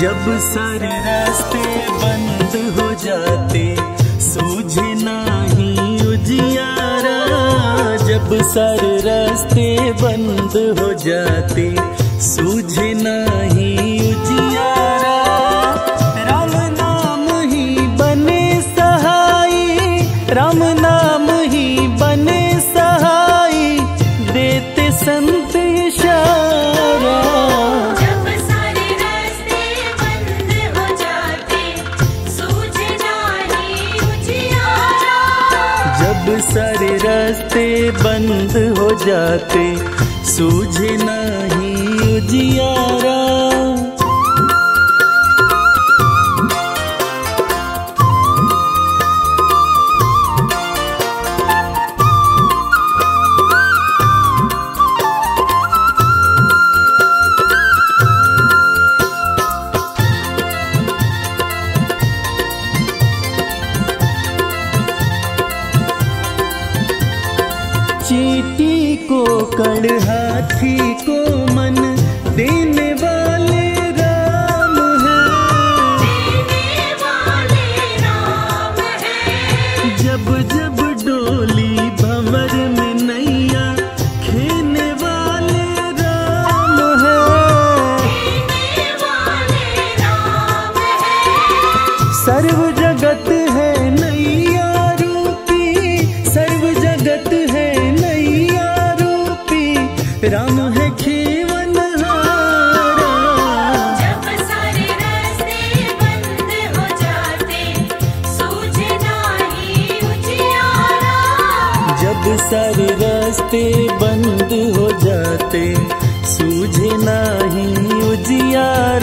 जब सारे रास्ते बंद हो जाते सूझे नहीं उजियारा, जब सारे रास्ते बंद हो जाते सूझे नहीं उजियारा, राम नाम ही बने सहाई, राम नाम ही बने सहाई, देते संत इशारा। सारे रास्ते बंद हो जाते सूझे नहीं उजियारा। हाथी को मन देने वाले राम है, देने वाले राम है। जब जब डोली भंवर में नैया खेने वाले राम है, खेने वाले राम है। सर्व जगत है नैया रूपी, सर्व जगत है नैया रूपी, राम है खेवनहारा। जब सारे रास्ते बंद हो जाते सूझे नहीं उजियारा, जब सारे रास्ते बंद हो जाते सूझे नहीं उजियारा।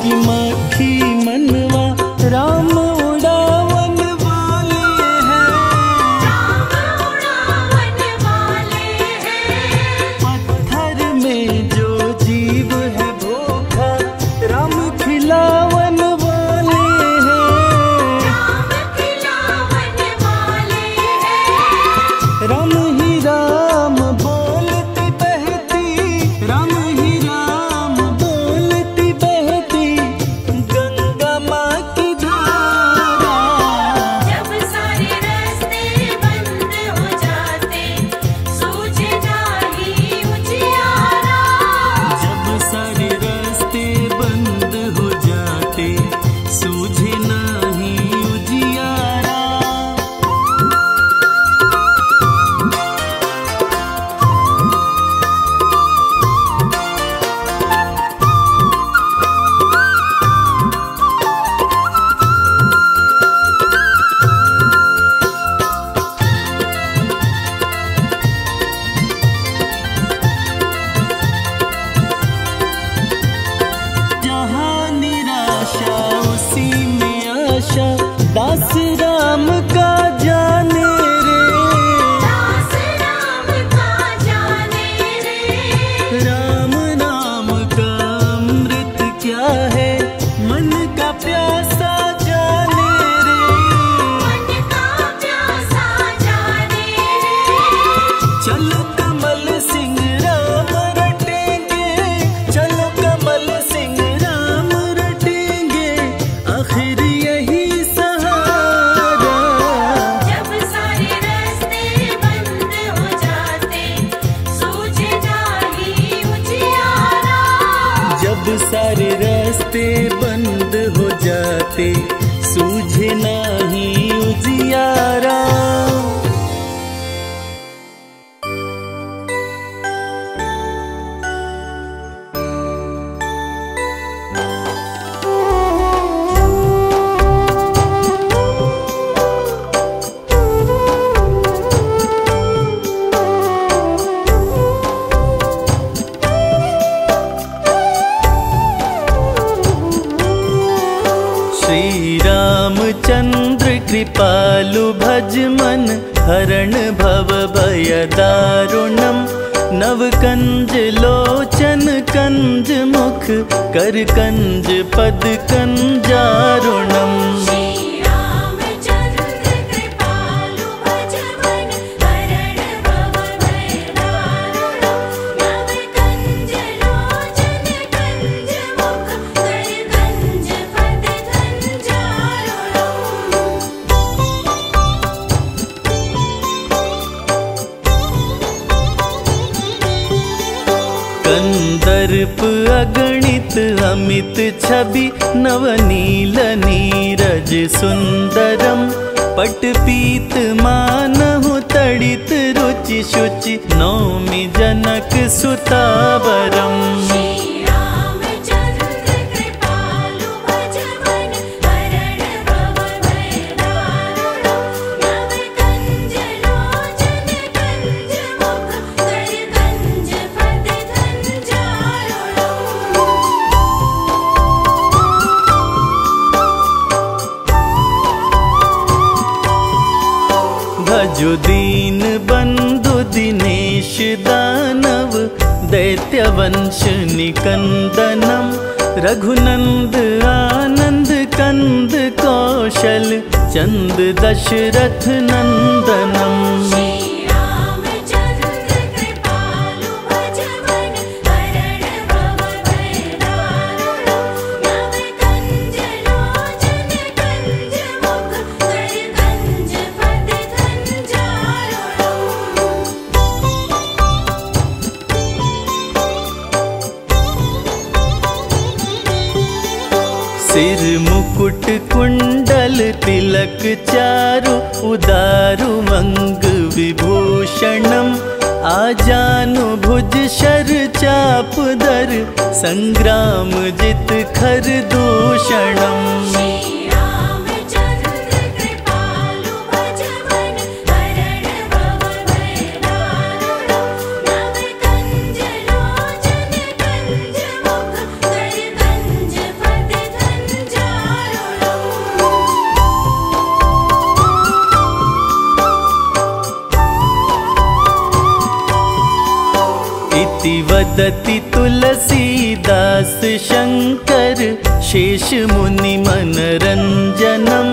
की माखी मनवा राम उड़ावन वाले हैं, पत्थर में जो जीव है भूखा राम खिलावन वाले हैं। राम ही राम बोलती बहती, राम ही दास राम का जाने रे, दास राम का जाने रे। राम नाम का अमृत क्या है मन का प्यासा जाने रे, मन का प्यासा जाने रे। चलो कमल सिंह राम रटेंगे, चलो कमल सिंह राम रटेंगे, आखिर यही सारे रास्ते बंद हो जाते सूझे नहीं उजियारा। श्री रामचंद्र कृपालु भजमन हरण भव भय दारुणम नव कंज लोचन कंज मुख कर कंज पद कंजारुणम दर्प अगणित अमित छवि नवनील नीरज सुंदरम पट पीत मानहु तड़ित रुचि शुचि नौमि जनक सुतावरम जो दीन बंधु दिनेश दानव दैत्यवंश निकंदनम रघुनंद आनंद कंद कौशल चंद दशरथ नंदनम मुकुट कुंडल तिलक चारु उदारु मंग विभूषणम आजानु भुज शर चाप दर संग्राम जित खर दूषणम वदति तुलसीदास शंकर शेष मुनि मनरंजनम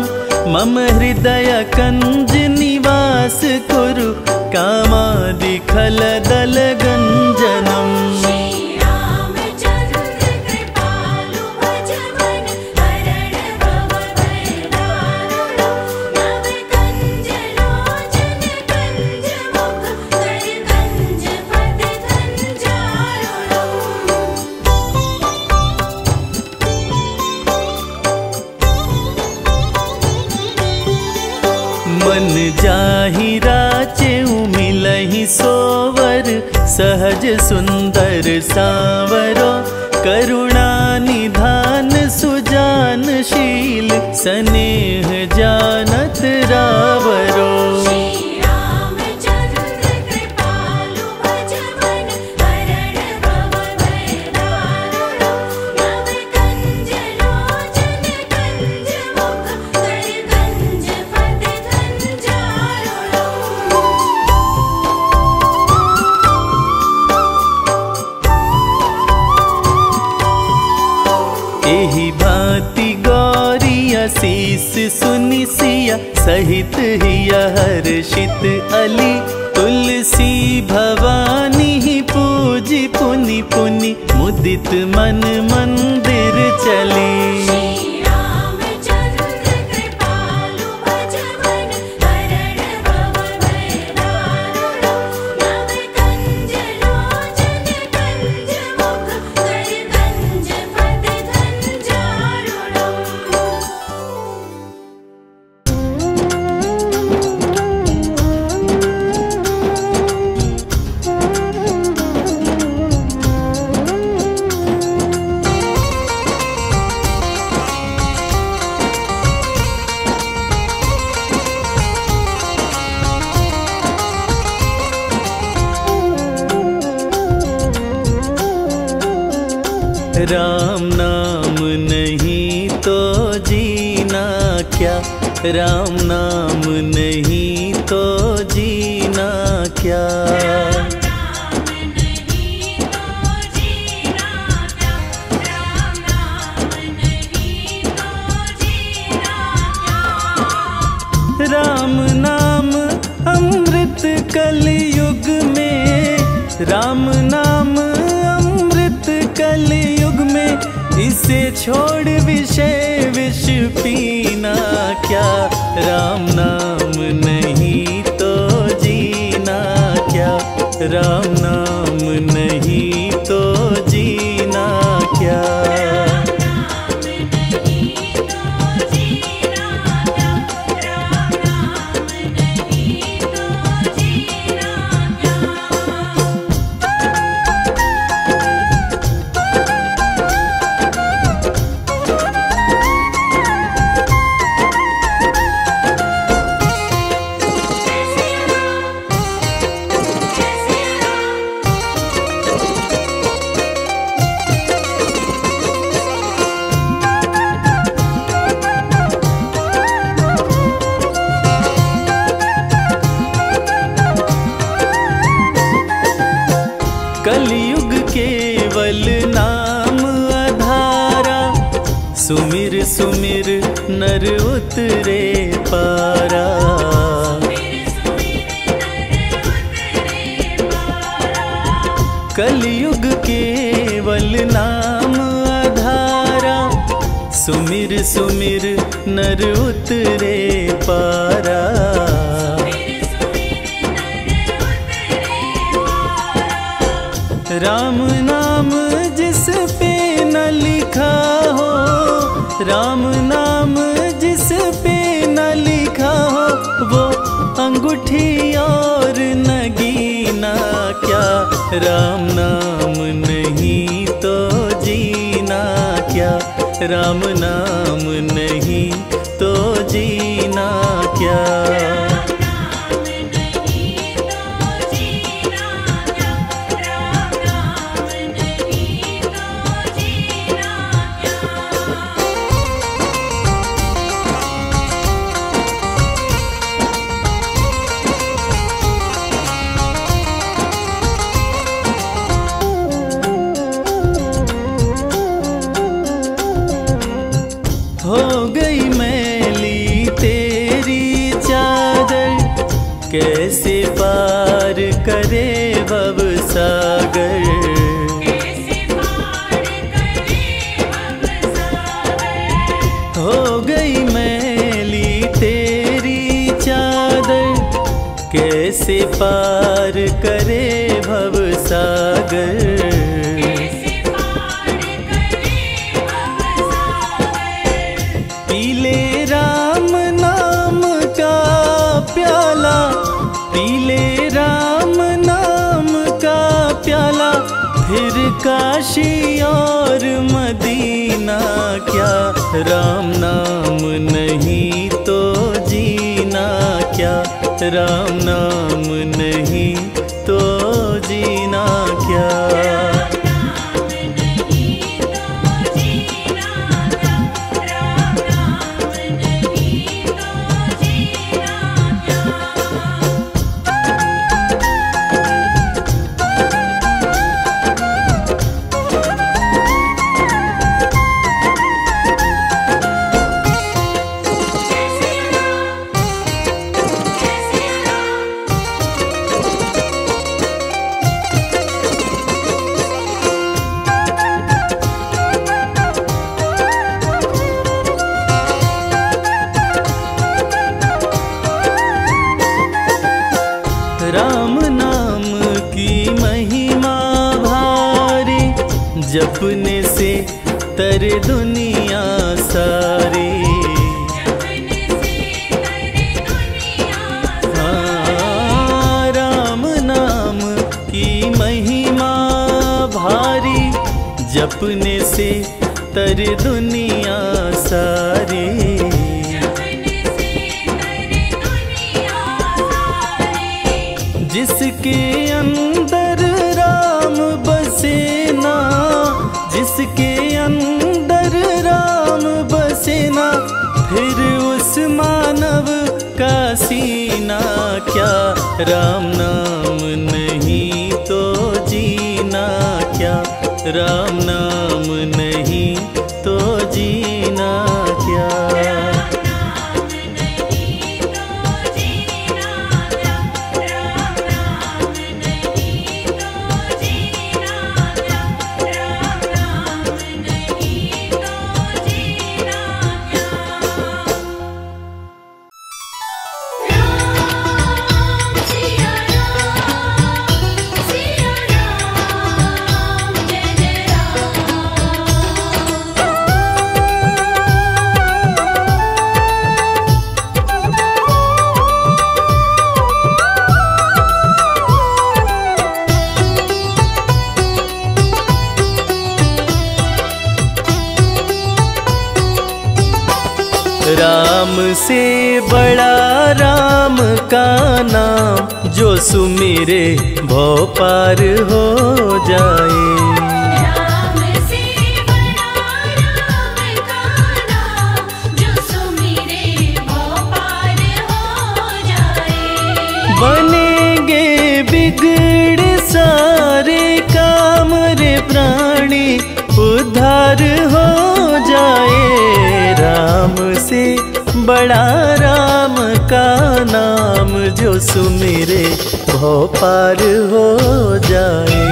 मम हृदय कंज निवास कुरु कामादि खल दल गंजनम जाहि राचेउ मिलहि सोवर सहज सुंदर सावरो करुणा निधान सुजानशील स्नेह जानत रावरो सुनि सिया सहित हिया हर्षित अली तुलसी भवानी ही पूजी पुनि पुनि मुदित मन मंदिर चली राम नाम नहीं तो जीना क्या, राम नाम नहीं तो जीना क्या, राम नाम नहीं तो जीना क्या। राम नाम अमृत कलयुग में, राम नाम अमृत कलयुग में, इसे छोड़ विषय विष पीना क्या, राम नाम नहीं तो जीना क्या, राम नाम नहीं तो जीना क्या। सुमिर नर उतरे पारा, कलयुग केवल नाम आधारा, सुमिर सुमिर नर उतरे पारा। राम नाम जिस पे न लिखा हो, राम नाम जिस पे न लिखा हो, वो अंगूठी और नगीना क्या, राम नाम नहीं तो जीना क्या, राम नाम नहीं तो जीना क्या। कैसे पार करे भव सागर, कैसे पार करे भव सागर, हो गई मैली तेरी चादर, कैसे पार करे भव सागर। पी ले राम नाम का प्याला, पी ले राम नाम का प्याला, फिर काशी और मदीना क्या, राम नाम नहीं तो जीना क्या, राम नाम नहीं तो जीना क्या। जपने से तर दुनिया सारी, हाँ राम नाम की महिमा भारी, जपने से तर दुनिया सारी। जिसके अंदर राम बसे ना, जिसके अंदर राम बसेना, फिर उस मान का सीना क्या, राम नाम नहीं तो जीना क्या, राम नाम नहीं तो जीना क्या। से बड़ा राम का नाम जो सुमिरे भव पार हो जाए, राम से बड़ा राम का नाम जो सुमिरे भव पार हो जाए। बनेंगे बिगड़े सारे काम रे प्राणी उद्धार हो जाए, राम से बड़ा राम का नाम जो सुमिरे भव पार हो जाए।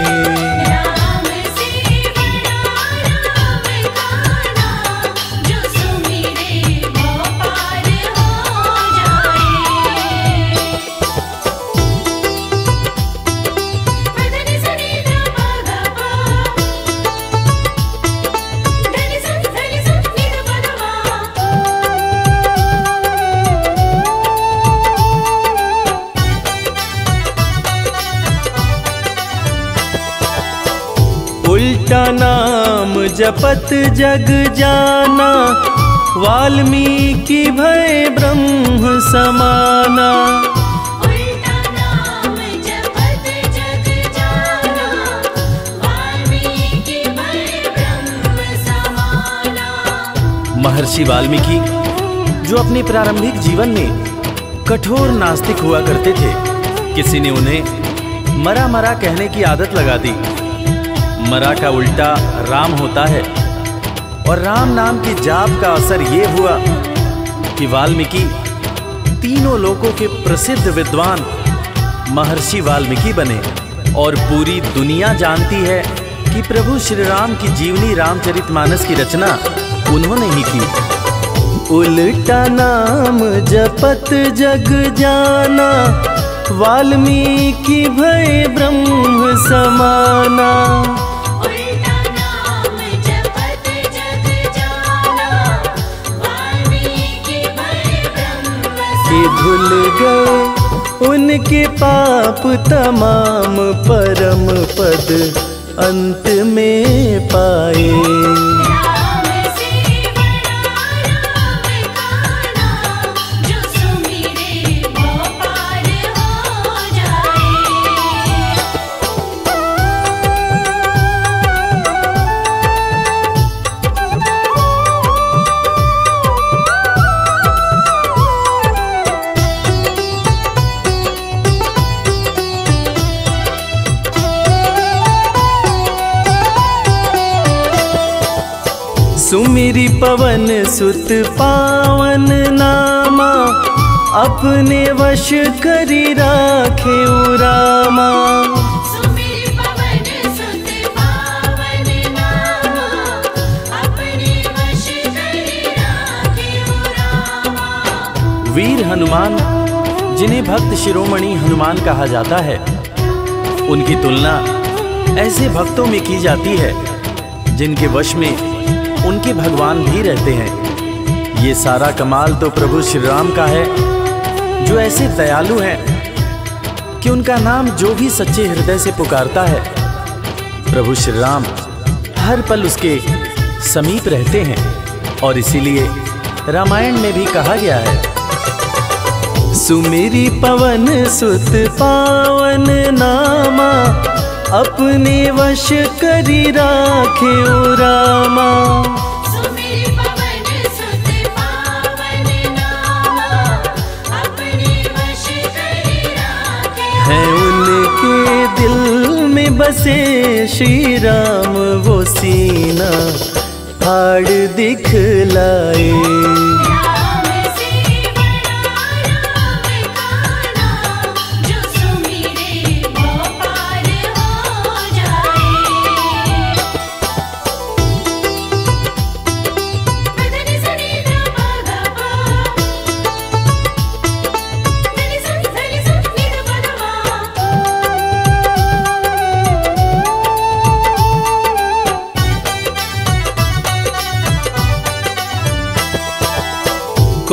नाम जपत जग जाना, वाल्मीकि भय ब्रह्म समाना, उल्टा नाम जपत जग जाना, वाल्मीकि भय ब्रह्म समाना। महर्षि वाल्मीकि जो अपने प्रारंभिक जीवन में कठोर नास्तिक हुआ करते थे, किसी ने उन्हें मरा मरा कहने की आदत लगा दी। मरा का उल्टा राम होता है और राम नाम की जाप का असर ये हुआ कि वाल्मीकि तीनों लोकों के प्रसिद्ध विद्वान महर्षि वाल्मीकि बने और पूरी दुनिया जानती है कि प्रभु श्री राम की जीवनी रामचरितमानस की रचना उन्होंने ही की। उल्टा नाम जपत जग जाना, वाल्मीकि भय ब्रह्म समाना, भूल गए उनके पाप तमाम परम पद अंत में पाए। सुमिरी पवन सुत पावन नामा, अपने वश करी राखे रामा, सुमिरी पवन सुत पावन नामा, अपने वश करी राखे रामा। वीर हनुमान जिन्हें भक्त शिरोमणि हनुमान कहा जाता है, उनकी तुलना ऐसे भक्तों में की जाती है जिनके वश में उनके भगवान भी रहते हैं। ये सारा कमाल तो प्रभु श्री राम का है जो ऐसे दयालु हैं कि उनका नाम जो भी सच्चे हृदय से पुकारता है, प्रभु श्री राम हर पल उसके समीप रहते हैं। और इसीलिए रामायण में भी कहा गया है, सुमिरी पवन सुत पावन नामा, अपने वश करी राखे रामा, सुमिरी पवन सुत पावन नामा, बसे श्री राम वो सीना हाड़ दिखलाए।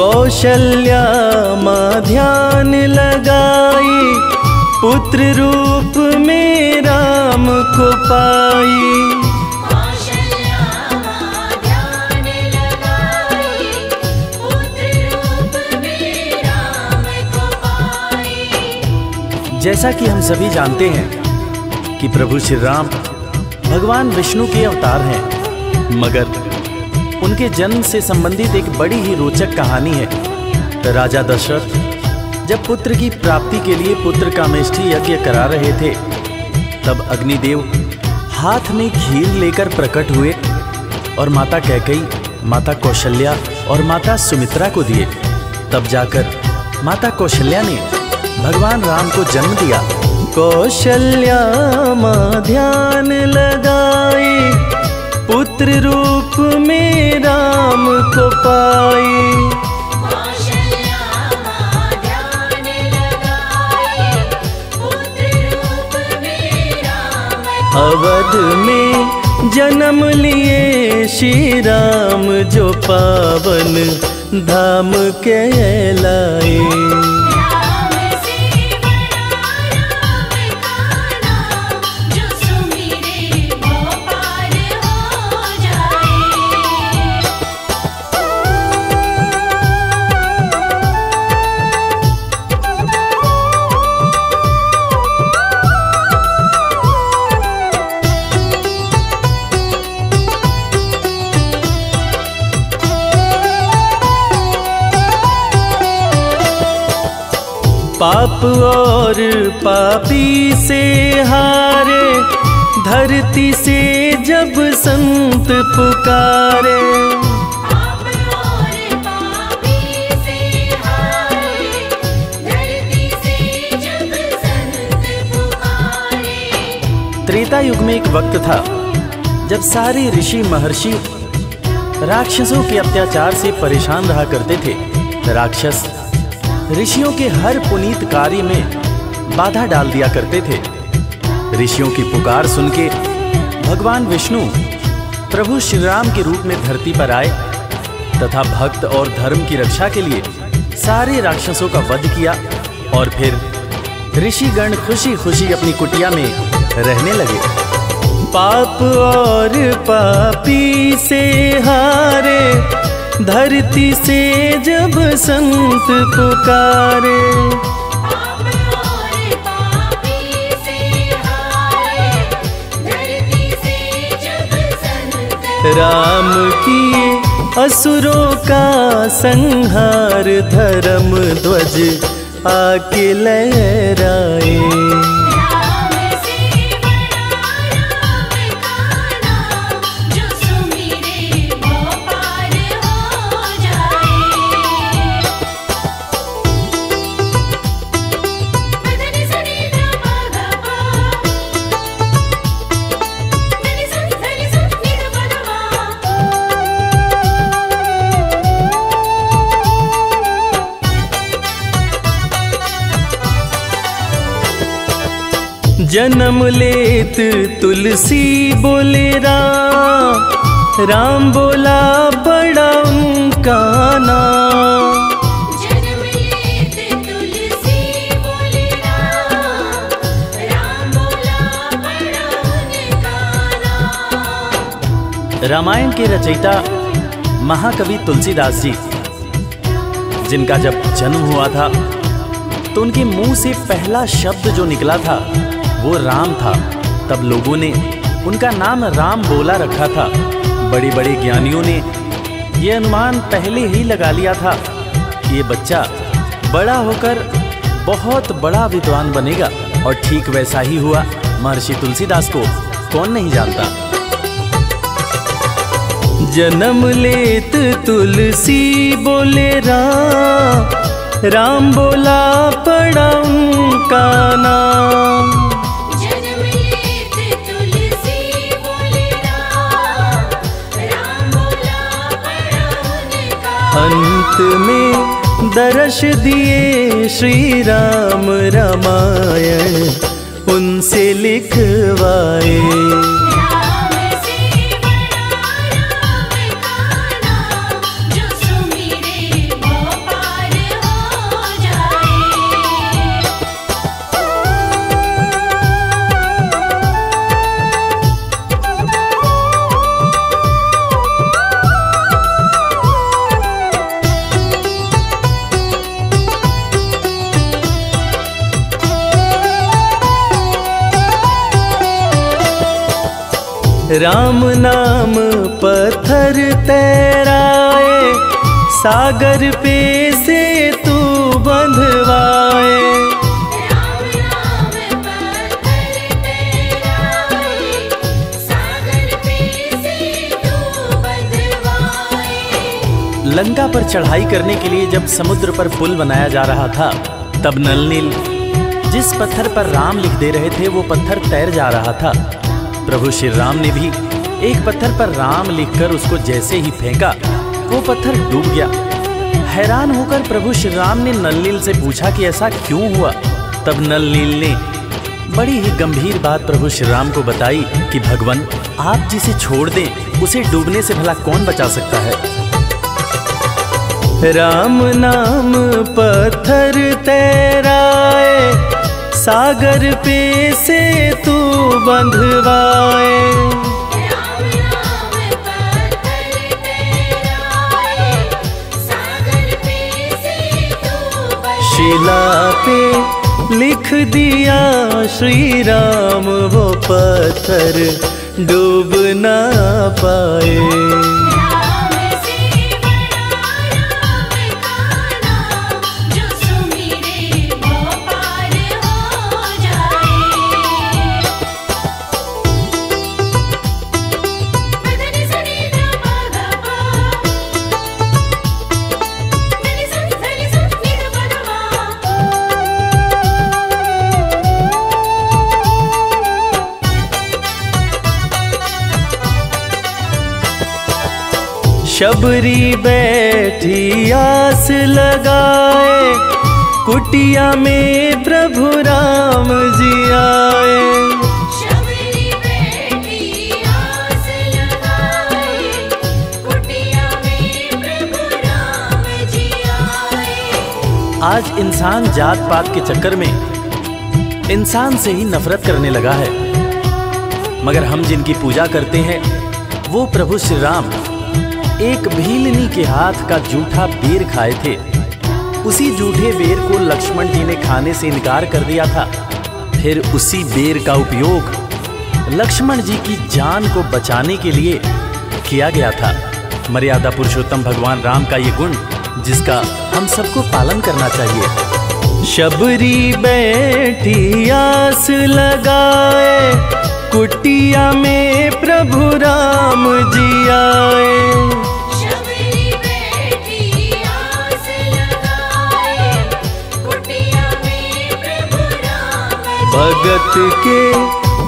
कौशल्या मां ध्यान लगाई, पुत्र रूप में राम को पाई। जैसा कि हम सभी जानते हैं कि प्रभु श्री राम भगवान विष्णु के अवतार हैं, मगर उनके जन्म से संबंधित एक बड़ी ही रोचक कहानी है। राजा दशरथ जब पुत्र की प्राप्ति के लिए पुत्र कामेष्ठी यज्ञ करा रहे थे, तब अग्निदेव हाथ में खीर लेकर प्रकट हुए और माता कैकेयी, माता कौशल्या और माता सुमित्रा को दिए। तब जाकर माता कौशल्या ने भगवान राम को जन्म दिया। कौशल्या मां ध्यान लगाए, पुत्र रूप में राम को पाए। अवध में जन्म लिए श्री राम जो पावन धाम कहलाए। पाप और पापी से हारे, धरती से जब संत पुकारे। पाप और पापी से हारे, धरती से जब संत पुकारे। त्रेता युग में एक वक्त था जब सारे ऋषि महर्षि राक्षसों के अत्याचार से परेशान रहा करते थे। राक्षस ऋषियों के हर पुनीत कार्य में बाधा डाल दिया करते थे। ऋषियों की पुकार सुन के भगवान विष्णु प्रभु श्री राम के रूप में धरती पर आए तथा भक्त और धर्म की रक्षा के लिए सारे राक्षसों का वध किया और फिर ऋषिगण खुशी खुशी अपनी कुटिया में रहने लगे। पाप और पापी से हारे, धरती से जब संत पुकारे। पाप और पापी से हारे, धरती से जब संत राम किए असुरों का संहार, धर्म ध्वज आके लहराए। जन्म लेत तुलसी बोले राम, राम बोला बड़ा उनका नाम। जन्म लेत तुलसी बोले राम, राम बोला बड़ा उनका नाम। रामायण के रचयिता महाकवि तुलसीदास जी, जिनका जब जन्म हुआ था तो उनके मुंह से पहला शब्द जो निकला था वो राम था। तब लोगों ने उनका नाम राम बोला रखा था। बड़े बड़े ज्ञानियों ने ये अनुमान पहले ही लगा लिया था कि ये बच्चा बड़ा होकर बहुत बड़ा विद्वान बनेगा, और ठीक वैसा ही हुआ। महर्षि तुलसीदास को कौन नहीं जानता। जन्म लेत तुलसी बोले राम, राम बोला पड़ा उनका नाम। अंत में दर्श दिए श्री राम रामायण उनसे लिखवाए। राम नाम पत्थर तैराए, सागर पे से तू बंधवाए। राम नाम पत्थर तैराए, सागर पे से तू बंधवाए। लंका पर चढ़ाई करने के लिए जब समुद्र पर पुल बनाया जा रहा था, तब नल नील जिस पत्थर पर राम लिख दे रहे थे वो पत्थर तैर जा रहा था। प्रभु श्री राम ने भी एक पत्थर पर राम लिखकर उसको जैसे ही फेंका, वो पत्थर डूब गया। हैरान होकर प्रभु श्री राम ने नल नील से पूछा कि ऐसा क्यों हुआ। तब नल नील ने बड़ी ही गंभीर बात प्रभु श्री राम को बताई कि भगवान, आप जिसे छोड़ दें उसे डूबने से भला कौन बचा सकता है। राम नाम पत्थर तैराए, सागर पे से तू बंधवाए। राम नाम पत्थर तैराए, सागर पे से तू बंधवाए। शिला पे लिख दिया श्री राम वो पत्थर डूब ना पाए। शबरी बैठी आस लगाए, कुटिया में प्रभु राम जी आए। शबरी बैठी आस लगाए, कुटिया में प्रभु राम जी आए। आज इंसान जात पात के चक्कर में इंसान से ही नफरत करने लगा है, मगर हम जिनकी पूजा करते हैं वो प्रभु श्री राम एक भीलनी के हाथ का जूठा बेर खाए थे। उसी जूठे बेर को लक्ष्मण जी ने खाने से इनकार कर दिया था। फिर उसी बेर का उपयोग लक्ष्मण जी की जान को बचाने के लिए किया गया था। मर्यादा पुरुषोत्तम भगवान राम का ये गुण, जिसका हम सबको पालन करना चाहिए। शबरी बैठी आस लगाए, कुटिया में प्रभु राम जी आए। भगत के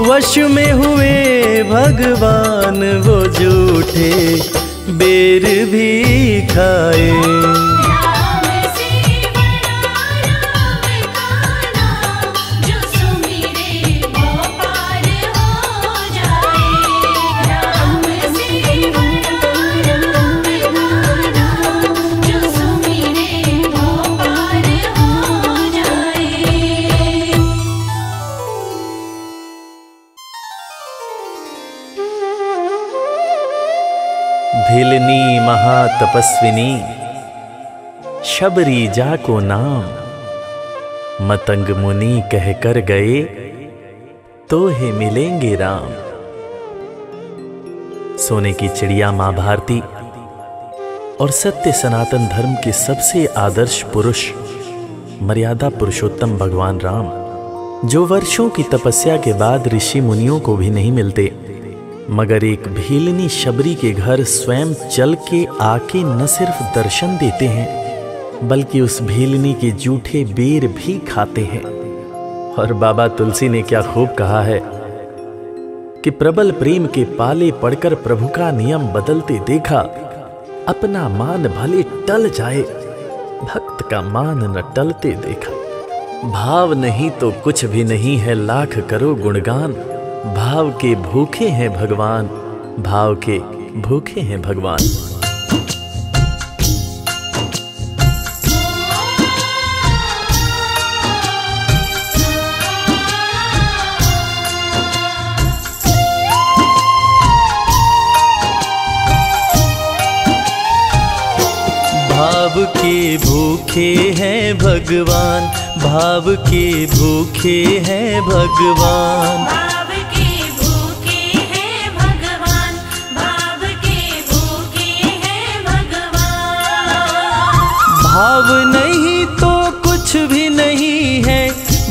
वश में हुए भगवान वो झूठे बेर भी खाए। भीलनी महातपस्विनी शबरी जा को नाम, मतंग मुनि कह कर गए तो ही मिलेंगे राम। सोने की चिड़िया मां भारती और सत्य सनातन धर्म के सबसे आदर्श पुरुष मर्यादा पुरुषोत्तम भगवान राम जो वर्षों की तपस्या के बाद ऋषि मुनियों को भी नहीं मिलते, मगर एक भीलनी शबरी के घर स्वयं चल के आके न सिर्फ दर्शन देते हैं बल्कि उस भीलनी के जूठे बेर भी खाते हैं। और बाबा तुलसी ने क्या खूब कहा है कि प्रबल प्रेम के पाले पड़कर प्रभु का नियम बदलते देखा, अपना मान भले टल जाए भक्त का मान न टलते देखा। भाव नहीं तो कुछ भी नहीं है लाख करो गुणगान, भाव के भूखे हैं भगवान, भाव के भूखे हैं भगवान। भाव के भूखे हैं भगवान, भाव के भूखे हैं भगवान, भाव के भूखे हैं भगवान, भाव के भूखे हैं भगवान। भाव नहीं तो कुछ भी नहीं है,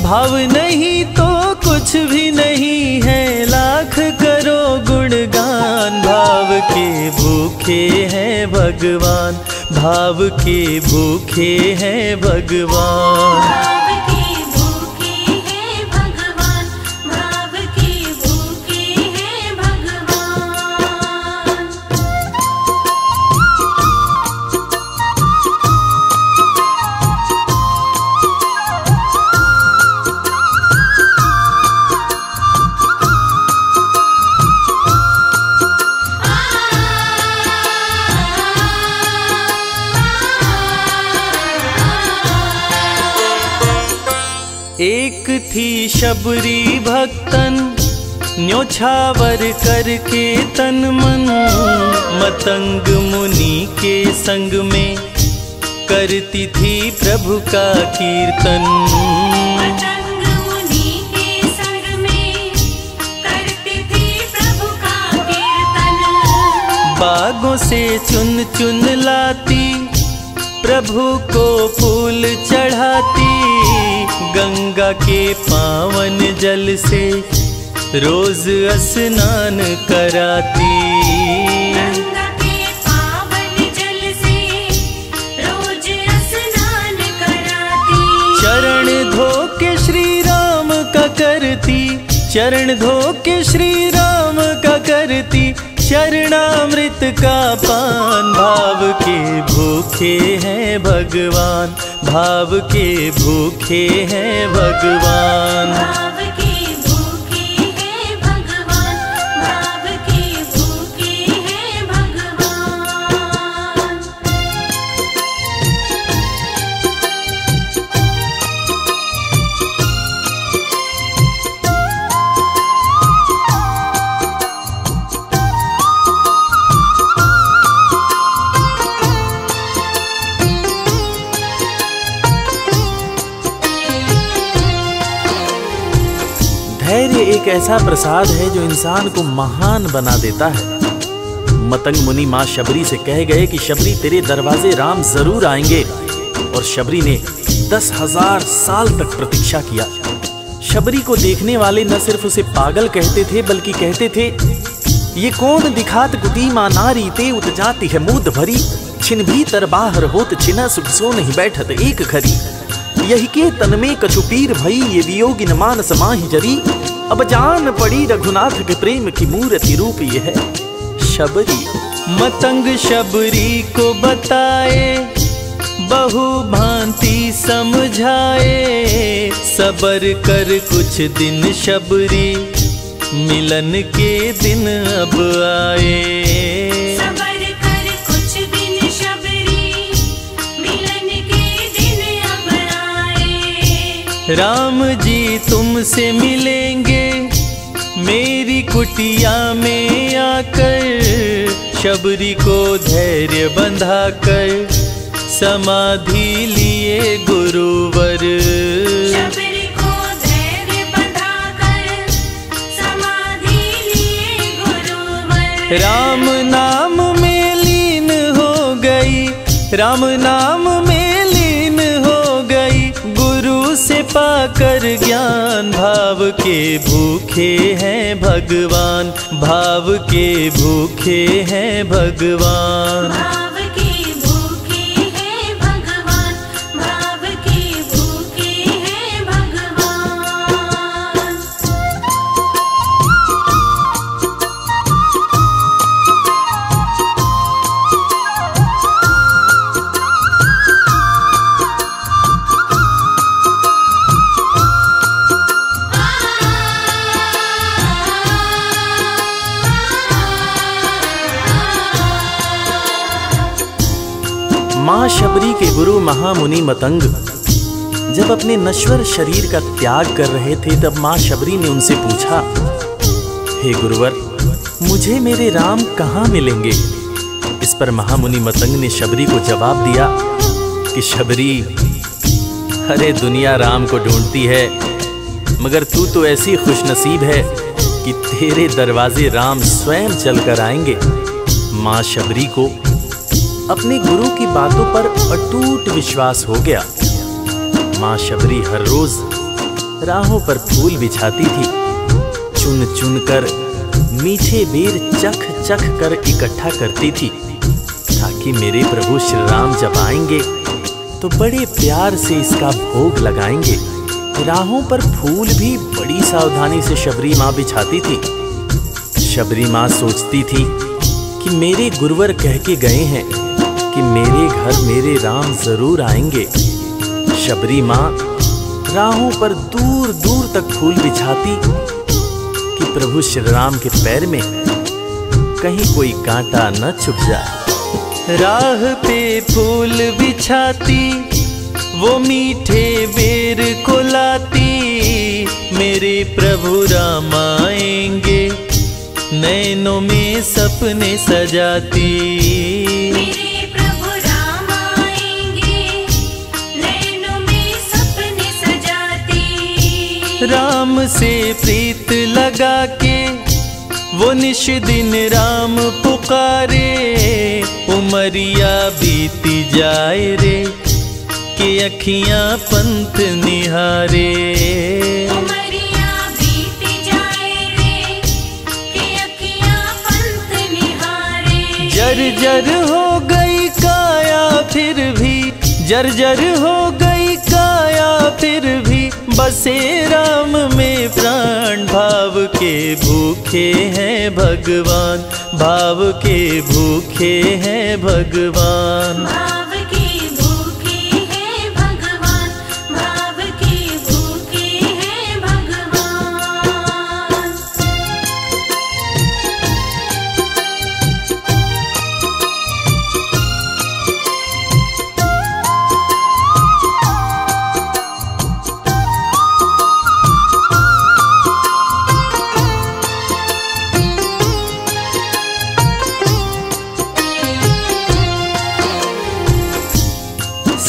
भाव नहीं तो कुछ भी नहीं है लाख करो गुणगान, भाव के भूखे हैं भगवान, भाव के भूखे हैं भगवान। भाव के भूखे हैं भगवान, भाव के भूखे हैं एक थी शबरी भक्तन न्योछावर करके तन मन, मतंग मुनि के संग में करती थी प्रभु का कीर्तन, मतंग मुनि के संग में करती थी प्रभु का कीर्तन। बागों से चुन चुन लाती प्रभु को फूल चढ़ाती, गंगा के पावन जल से रोज स्नान कराती, गंगा के पावन जल से रोज स्नान कराती। चरण धो के श्री राम का करती, चरण धो के श्री राम का करती चरणामृत का पान, भाव के भूखे हैं भगवान, भाव के भूखे हैं भगवान। भाव के भूखे हैं भगवान, भाव के भूखे हैं भगवान। धैर्य एक ऐसा प्रसाद है जो इंसान को महान बना देता है। मतंग मुनि मां शबरी से कह गए कि शबरी तेरे दरवाजे राम जरूर आएंगे, और शबरी ने 10,000 साल तक प्रतीक्षा किया। शबरी को देखने वाले न सिर्फ उसे पागल कहते थे बल्कि कहते थे ये कौन दिखात कुटीमा नारीते उत जाती है मूद भरी, छिन भी तरबाहर होत छिना सुखसो नहीं बैठत एक खरी, यही के तन में कछु पीर भई ये वियोगी न मान समाहि जरी, अब जान पड़ी रघुनाथ के प्रेम की मूर्ति रूप ये है शबरी। मतंग शबरी को बताए बहु भांति समझाए, सबर कर कुछ दिन शबरी मिलन के दिन अब आए, सबर कर कुछ दिन शबरी मिलन के दिन अब आए। राम जी तुमसे मिलेंगे मेरी कुटिया में आकर, शबरी को धैर्य बंधा कर समाधि लिए गुरुवर, शबरी को धैर्य बंधा कर समाधि लिए गुरुवर। राम नाम में लीन हो गई, राम नाम में लीन हो गई, गुरु से कृपा कर ज्ञान। भाव के भूखे हैं भगवान, भाव के भूखे हैं भगवान। माँ शबरी के गुरु महामुनि मतंग जब अपने नश्वर शरीर का त्याग कर रहे थे, तब माँ शबरी ने उनसे पूछा, हे गुरुवर, मुझे मेरे राम कहाँ मिलेंगे? इस पर महामुनि मतंग ने शबरी को जवाब दिया कि शबरी, अरे दुनिया राम को ढूंढती है, मगर तू तो ऐसी खुशनसीब है कि तेरे दरवाजे राम स्वयं चलकर आएंगे। माँ शबरी को अपने गुरु की बातों पर अटूट विश्वास हो गया। माँ शबरी हर रोज राहों पर फूल बिछाती थी, चुन चुन कर मीठे बेर चख चख कर इकट्ठा करती थी, ताकि मेरे प्रभु श्री राम जब आएंगे तो बड़े प्यार से इसका भोग लगाएंगे। राहों पर फूल भी बड़ी सावधानी से शबरी माँ बिछाती थी। शबरी माँ सोचती थी कि मेरे गुरुवर कह के गए हैं कि मेरे घर मेरे राम जरूर आएंगे। शबरी माँ राहों पर दूर दूर तक फूल बिछाती कि प्रभु श्री राम के पैर में कहीं कोई कांटा न छुप जाए। राह पे फूल बिछाती, वो मीठे बेर को लाती, मेरे प्रभु राम आएंगे, नैनों में सपने सजाती। राम से प्रीत लगा के वो निश दिन राम पुकारे, उमरिया बीती जाए रे के अखियाँ पंथ निहारे। उमरिया बीती जाए रे के अखियाँ पंथ निहारे। जर जर हो गई काया फिर भी, जर जर हो गई काया फिर भी, बसे राम में प्राण। भाव के भूखे हैं भगवान, भाव के भूखे हैं भगवान। भाव के भूखे हैं भगवान, भाव के भूखे हैं भगवान।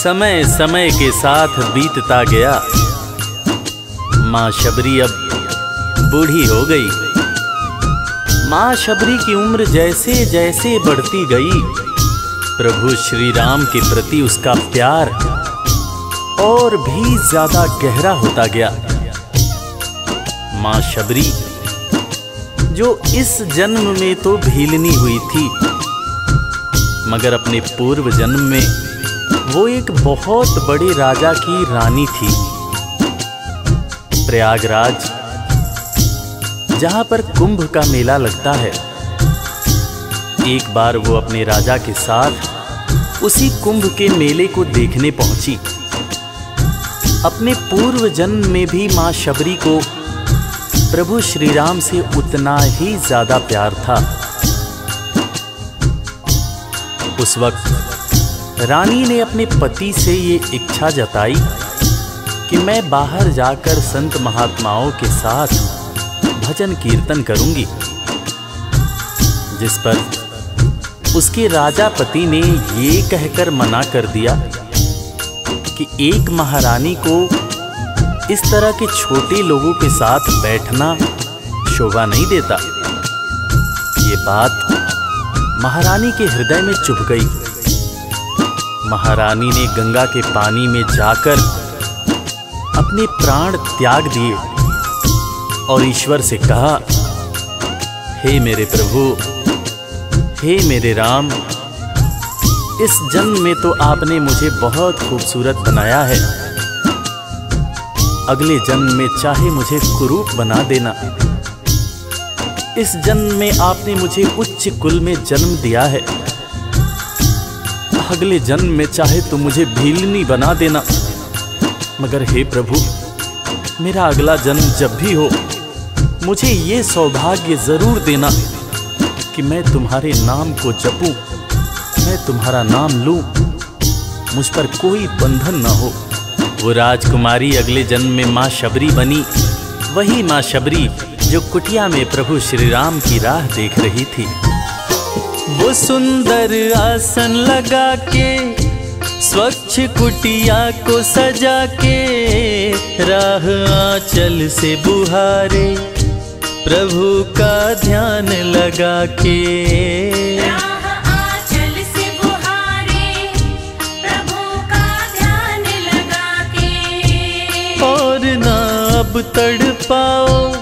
समय समय के साथ बीतता गया। माँ शबरी अब बूढ़ी हो गई। माँ शबरी की उम्र जैसे जैसे बढ़ती गई, प्रभु श्री राम के प्रति उसका प्यार और भी ज्यादा गहरा होता गया। माँ शबरी जो इस जन्म में तो भीलनी हुई थी, मगर अपने पूर्व जन्म में वो एक बहुत बड़े राजा की रानी थी। प्रयागराज, जहाँ पर कुंभ का मेला लगता है, एक बार वो अपने राजा के साथ उसी कुंभ के मेले को देखने पहुंची। अपने पूर्व जन्म में भी माँ शबरी को प्रभु श्री राम से उतना ही ज्यादा प्यार था। उस वक्त रानी ने अपने पति से ये इच्छा जताई कि मैं बाहर जाकर संत महात्माओं के साथ भजन कीर्तन करूंगी, जिस पर उसके राजा पति ने ये कहकर मना कर दिया कि एक महारानी को इस तरह के छोटे लोगों के साथ बैठना शोभा नहीं देता। ये बात महारानी के हृदय में चुभ गई। महारानी ने गंगा के पानी में जाकर अपने प्राण त्याग दिए और ईश्वर से कहा, हे मेरे प्रभु, हे मेरे राम, इस जन्म में तो आपने मुझे बहुत खूबसूरत बनाया है, अगले जन्म में चाहे मुझे कुरूप बना देना, इस जन्म में आपने मुझे उच्च कुल में जन्म दिया है, अगले जन्म में चाहे तो मुझे भीलनी बना देना, मगर हे प्रभु, मेरा अगला जन्म जब भी हो मुझे ये सौभाग्य जरूर देना कि मैं तुम्हारे नाम को जपूं, मैं तुम्हारा नाम लूं, मुझ पर कोई बंधन ना हो। वो राजकुमारी अगले जन्म में माँ शबरी बनी, वही माँ शबरी जो कुटिया में प्रभु श्री राम की राह देख रही थी। वो सुंदर आसन लगा के स्वच्छ कुटिया को सजा के राह आंचल से बुहारे प्रभु का ध्यान लगा के, राह आंचल से बुहारे प्रभु का ध्यान लगा के, और ना अब तड़ पाओ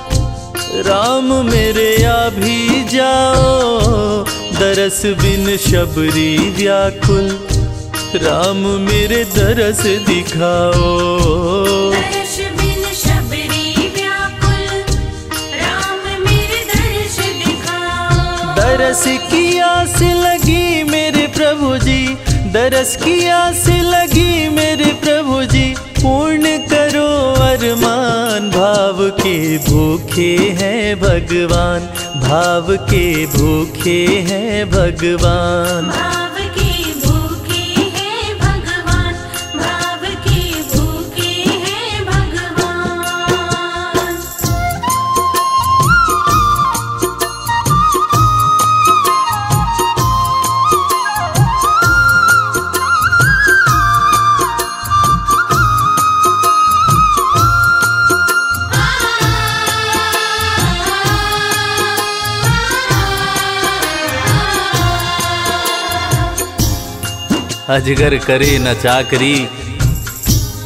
राम मेरे आ भी जाओ, दरस बिन शबरी व्याकुल राम मेरे दरस दिखाओ, दरस बिन शबरी व्याकुल राम मेरे दरस दिखाओ। दरस की आस लगी मेरे प्रभु जी, दरस की आस लगी मेरे प्रभु जी, पूर्ण करो अरमान, भाव के भूखे हैं भगवान, भाव के भूखे हैं भगवान, भाव के भूखे हैं भगवान, भाव के भूखे हैं अजगर करे न चाकरी,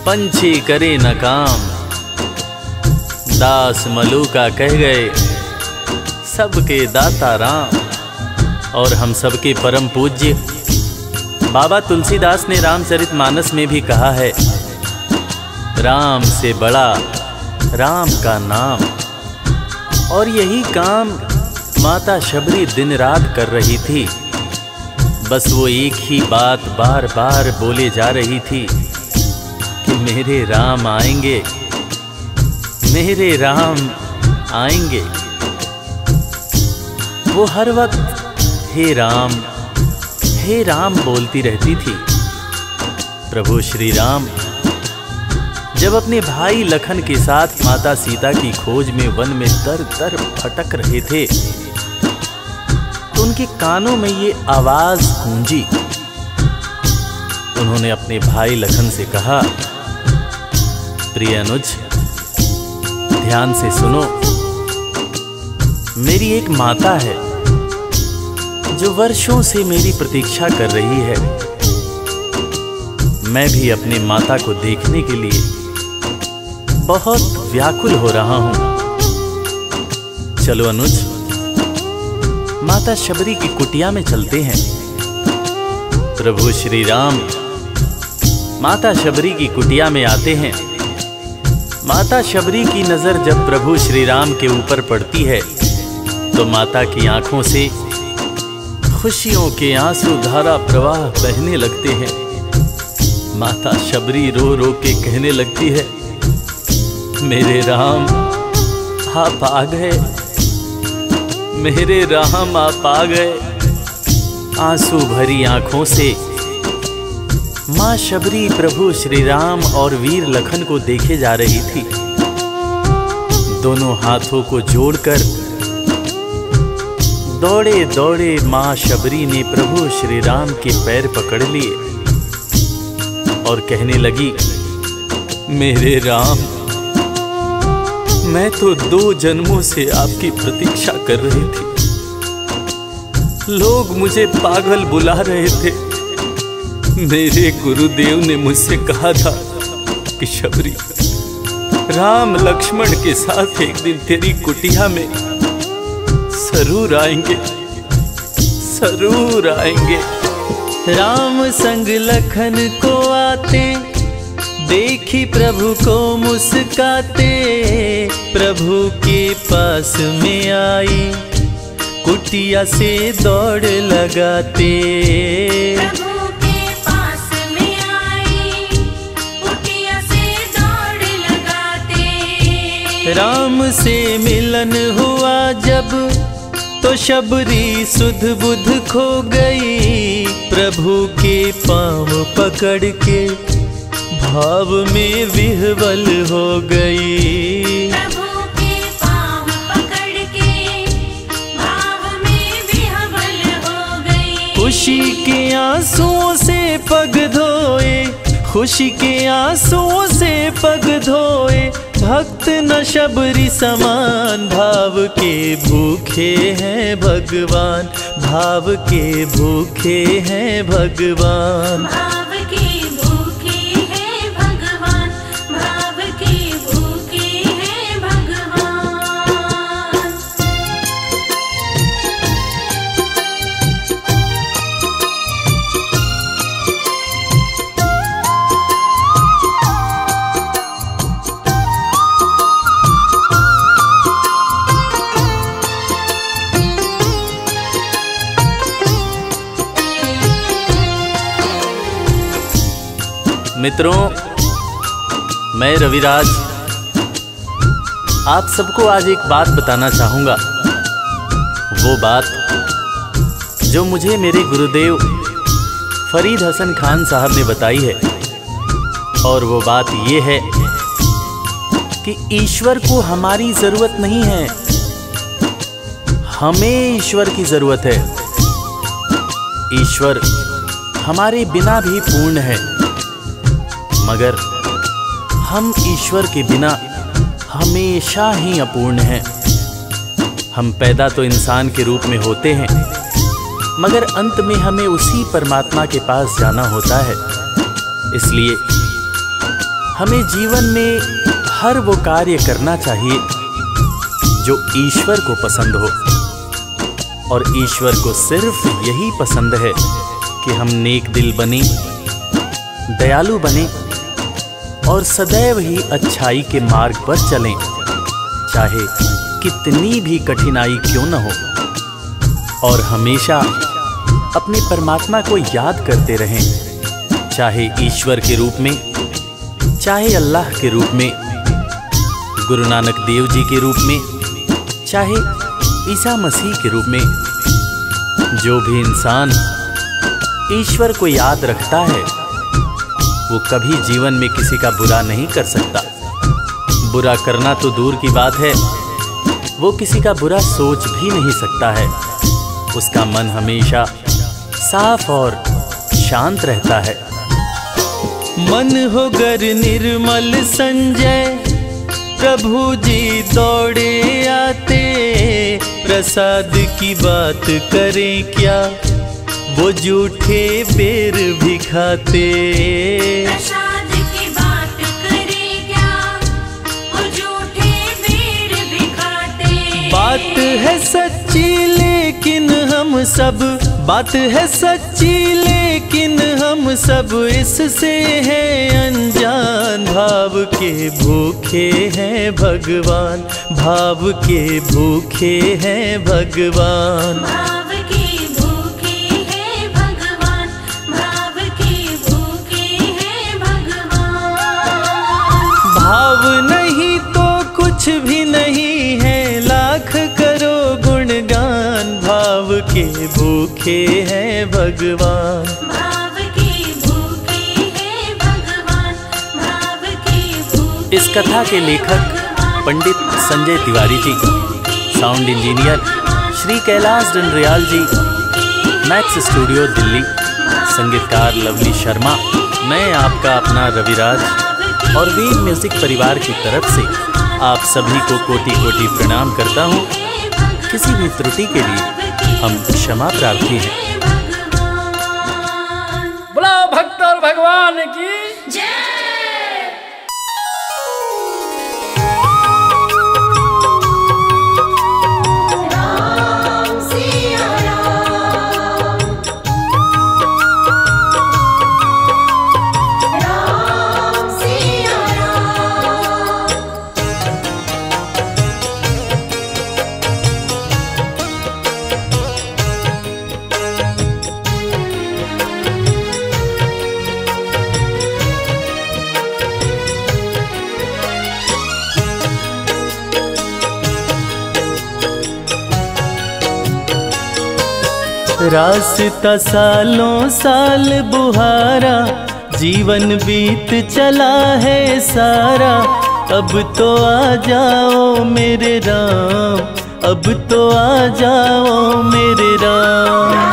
पंछी करे न काम, दास मलूका कह गए सबके दाता राम। और हम सबके परम पूज्य बाबा तुलसीदास ने रामचरितमानस में भी कहा है, राम से बड़ा राम का नाम। और यही काम माता शबरी दिन रात कर रही थी, बस वो एक ही बात बार बार बोले जा रही थी कि मेरे राम आएंगे, मेरे राम आएंगे। वो हर वक्त हे राम बोलती रहती थी। प्रभु श्री राम जब अपने भाई लखन के साथ माता सीता की खोज में वन में दर दर भटक रहे थे, उनके कानों में ये आवाज गूंजी। उन्होंने अपने भाई लखन से कहा, प्रिय अनुज, ध्यान से सुनो, मेरी एक माता है जो वर्षों से मेरी प्रतीक्षा कर रही है। मैं भी अपने माता को देखने के लिए बहुत व्याकुल हो रहा हूं। चलो अनुज, माता शबरी की कुटिया में चलते हैं। प्रभु श्री राम माता शबरी की कुटिया में आते हैं। माता शबरी की नजर जब प्रभु श्री राम के ऊपर पड़ती है तो माता की आंखों से खुशियों के आंसू धारा प्रवाह बहने लगते हैं। माता शबरी रो रो के कहने लगती है, मेरे राम आप आ गए, मेरे राम आप आ गए। आंसू भरी आंखों से मां शबरी प्रभु श्री राम और वीर लखन को देखे जा रही थी। दोनों हाथों को जोड़कर दौड़े दौड़े मां शबरी ने प्रभु श्री राम के पैर पकड़ लिए और कहने लगी, मेरे राम, मैं तो 2 जन्मों से आपकी प्रतीक्षा कर रही थी। लोग मुझे पागल बुला रहे थे। मेरे गुरुदेव ने मुझसे कहा था कि शबरी, राम लक्ष्मण के साथ एक दिन तेरी कुटिया में जरूर आएंगे, जरूर आएंगे। राम संग लखन को आते, देखी प्रभु को मुस्काते, प्रभु के पास में आई कुटिया से दौड़ लगाते। प्रभु के पास में आई कुटिया से दौड़ लगाते। राम से मिलन हुआ जब तो शबरी सुध बुध खो गई, प्रभु के पाँव पकड़ के भाव में विह्वल हो गई। खुशी के आंसुओं से पग धोए, खुशी के आंसुओं से पग धोए, भक्त न शबरी समान। भाव के भूखे हैं भगवान, भाव के भूखे हैं भगवान, भाव के भूखे हैं भगवान, भाव के भूखे हैं भगवान। मित्रों, मैं रविराज आप सबको आज एक बात बताना चाहूँगा। वो बात जो मुझे मेरे गुरुदेव फरीद हसन खान साहब ने बताई है, और वो बात ये है कि ईश्वर को हमारी ज़रूरत नहीं है, हमें ईश्वर की ज़रूरत है। ईश्वर हमारे बिना भी पूर्ण है, मगर हम ईश्वर के बिना हमेशा ही अपूर्ण हैं। हम पैदा तो इंसान के रूप में होते हैं, मगर अंत में हमें उसी परमात्मा के पास जाना होता है। इसलिए हमें जीवन में हर वो कार्य करना चाहिए जो ईश्वर को पसंद हो, और ईश्वर को सिर्फ यही पसंद है कि हम नेक दिल बने, दयालु बने और सदैव ही अच्छाई के मार्ग पर चलें, चाहे कितनी भी कठिनाई क्यों न हो। और हमेशा अपने परमात्मा को याद करते रहें, चाहे ईश्वर के रूप में, चाहे अल्लाह के रूप में, गुरु नानक देव जी के रूप में, चाहे ईसा मसीह के रूप में। जो भी इंसान ईश्वर को याद रखता है वो कभी जीवन में किसी का बुरा नहीं कर सकता। बुरा करना तो दूर की बात है, वो किसी का बुरा सोच भी नहीं सकता है। उसका मन हमेशा साफ और शांत रहता है। मन हो गर निर्मल संजय, प्रभु जी दौड़े आते, प्रसाद की बात करें क्या, वो झूठे बेर भी खाते। प्रसाद की बात करे क्या, वो झूठे बेर भी खाते। बात है सच्ची लेकिन हम सब, बात है सच्ची लेकिन हम सब इससे है अनजान। भाव के भूखे हैं भगवान, भाव के भूखे हैं भगवान। भाव नहीं तो कुछ भी नहीं है, लाख करो गुणगान। भाव के भूखे हैं भगवान, भाव के भूखे हैं भगवान, भाव के भूखे। इस कथा के लेखक Pandit Sanjay Tiwari ji, sound engineer Shri Kailash Dandriyal ji, Max studio Delhi, संगीतकार लवली शर्मा। मैं आपका अपना रविराज और वीर म्यूजिक परिवार की तरफ से आप सभी को कोटि कोटि प्रणाम करता हूँ। किसी भी त्रुटि के लिए हम क्षमा प्रार्थी हैं। बुलाओ भक्त और भगवान की जय। रास्ता सालों साल बुहारा, जीवन बीत चला है सारा। अब तो आ जाओ मेरे राम, अब तो आ जाओ मेरे राम।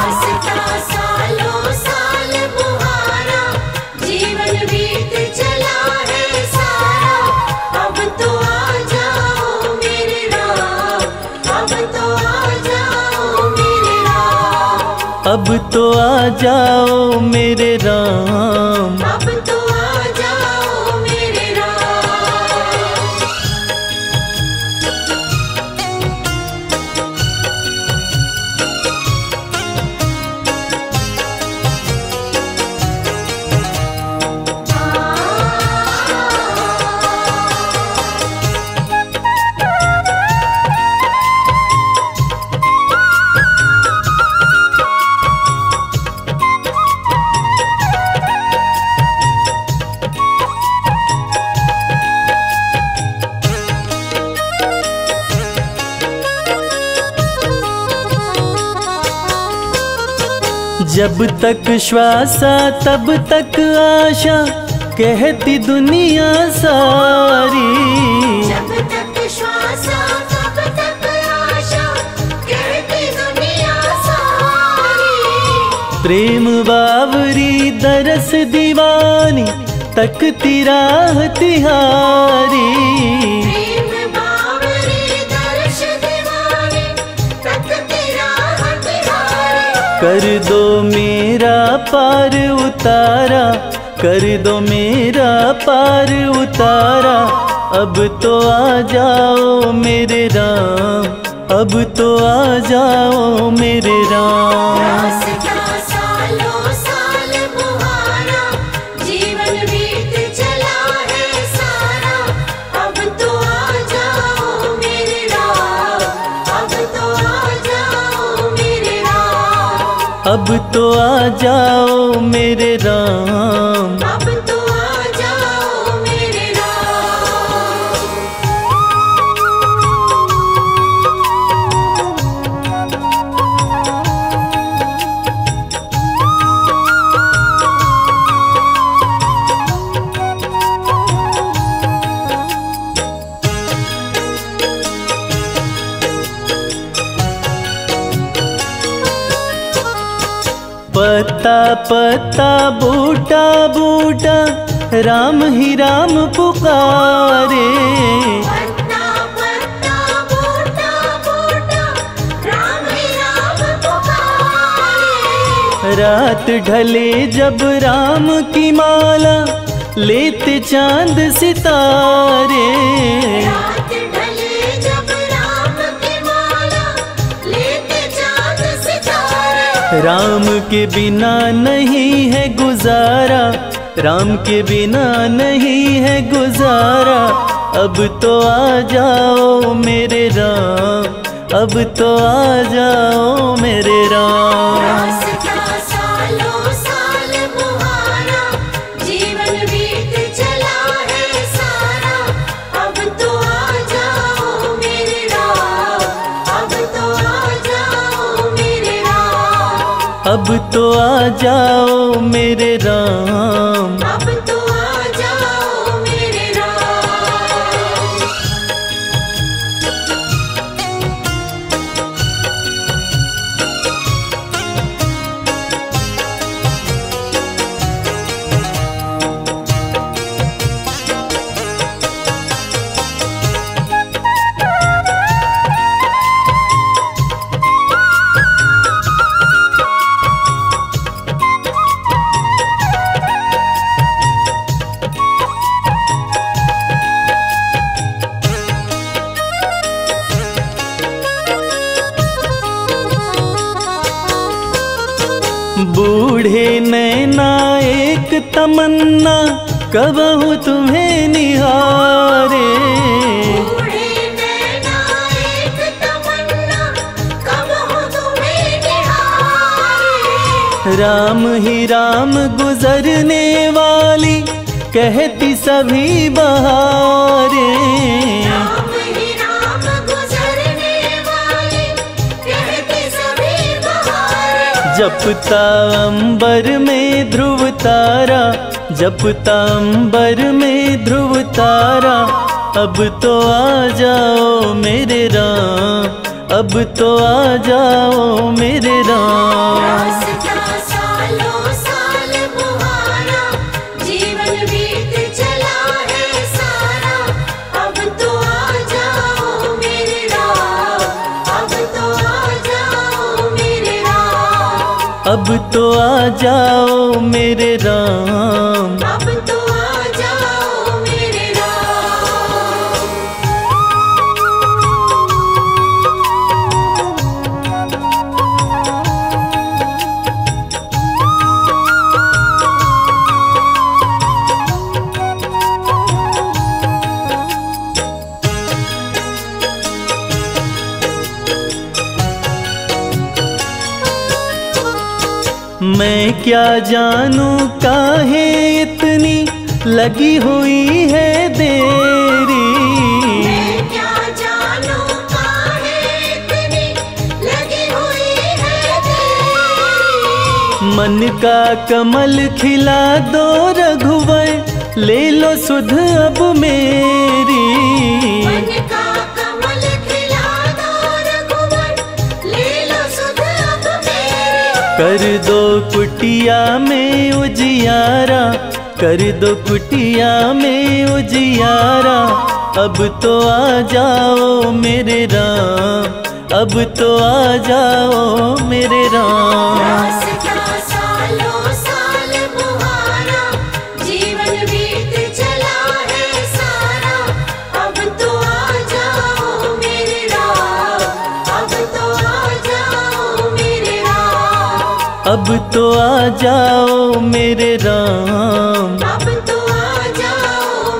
अब तो आ जाओ मेरे राम, अब तो आ जाओ मेरे जब तक श्वासा तब तक आशा, कहती दुनिया सारी। जब तक श्वासा तब तक आशा, कहती दुनिया सारी। प्रेम बावरी दरस दीवानी, तकती राह तिहारी। कर दो मेरा पार उतारा, कर दो मेरा पार उतारा। अब तो आ जाओ मेरे राम, अब तो आ जाओ मेरे राम। अब तो आ जाओ मेरे राम, अब तो आ जाओ मेरे पत्ता पत्ता बूटा बूटा, राम ही राम पुकारे। पत्ता पत्ता बूटा बूटा, राम ही राम पुकारे। रात ढले जब राम की माला, लेते चांद सितारे। राम के बिना नहीं है गुजारा, राम के बिना नहीं है गुजारा। अब तो आ जाओ मेरे राम, अब तो आ जाओ मेरे राम। अब तो आ जाओ मेरे राम, अब तो आ जाओ मेरे तमन्ना कबहू तुम्हें निहारे। बूढ़े नैना एक तमन्ना कबहू तुम्हें निहारे। राम ही राम गुजरने वाली, कहती सभी बहारे। जपता अंबर में ध्रुव तारा, जपता अंबर में ध्रुव तारा। अब तो आ जाओ मेरे राम, अब तो आ जाओ मेरे राम। अब तो आ जाओ मेरे राम, अब तो आ जाओ मेरे राम। मैं क्या जानू काहे इतनी लगी हुई है देरी, मैं क्या जानू काहे इतनी लगी हुई है देरी। मन का कमल खिला दो रघुवर, ले लो सुध अब मेरी, मन का कमल खिला दो रघुवर, ले लो सुध अब मेरी। कर दो कुटिया में उजियारा, कर दो कुटिया में उजियारा। अब तो आ जाओ मेरे राम, अब तो आ जाओ मेरे राम। अब तो आ जाओ मेरे राम, अब तो आ जाओ मेरे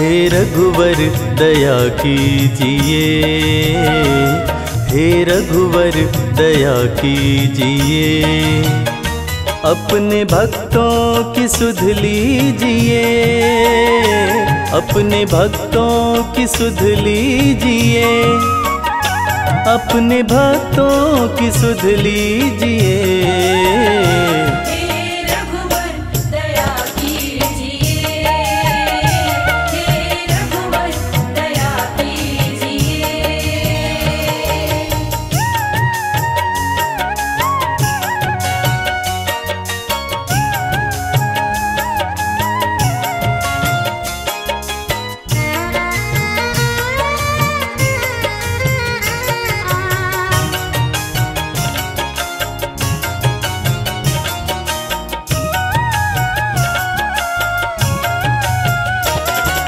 हे रघुवर दया कीजिए, हे रघुवर दया कीजिए। अपने भक्तों की सुध लीजिए, अपने भक्तों की सुध लीजिए, अपने भक्तों की सुध लीजिए।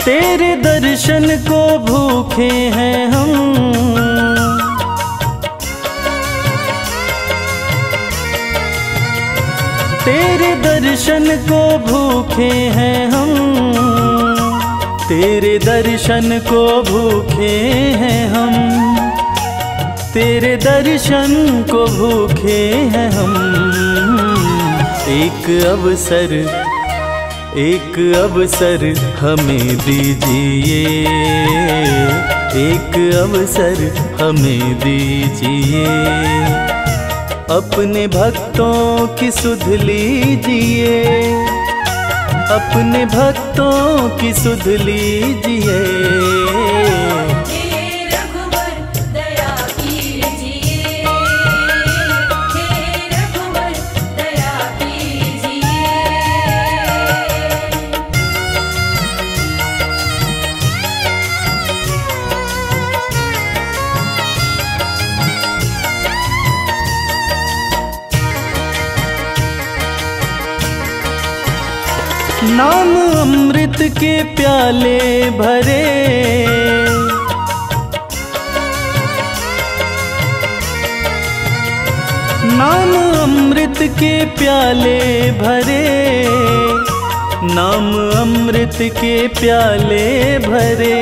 तेरे दर्शन को भूखे हैं हम, तेरे दर्शन को भूखे हैं हम, तेरे दर्शन को भूखे हैं हम, तेरे दर्शन को भूखे हैं हम। एक अवसर हमें दीजिए, एक अवसर हमें दीजिए। अपने भक्तों की सुध लीजिए, अपने भक्तों की सुध लीजिए। नाम अमृत के प्याले भरे, नाम अमृत के प्याले भरे, नाम अमृत के प्याले भरे,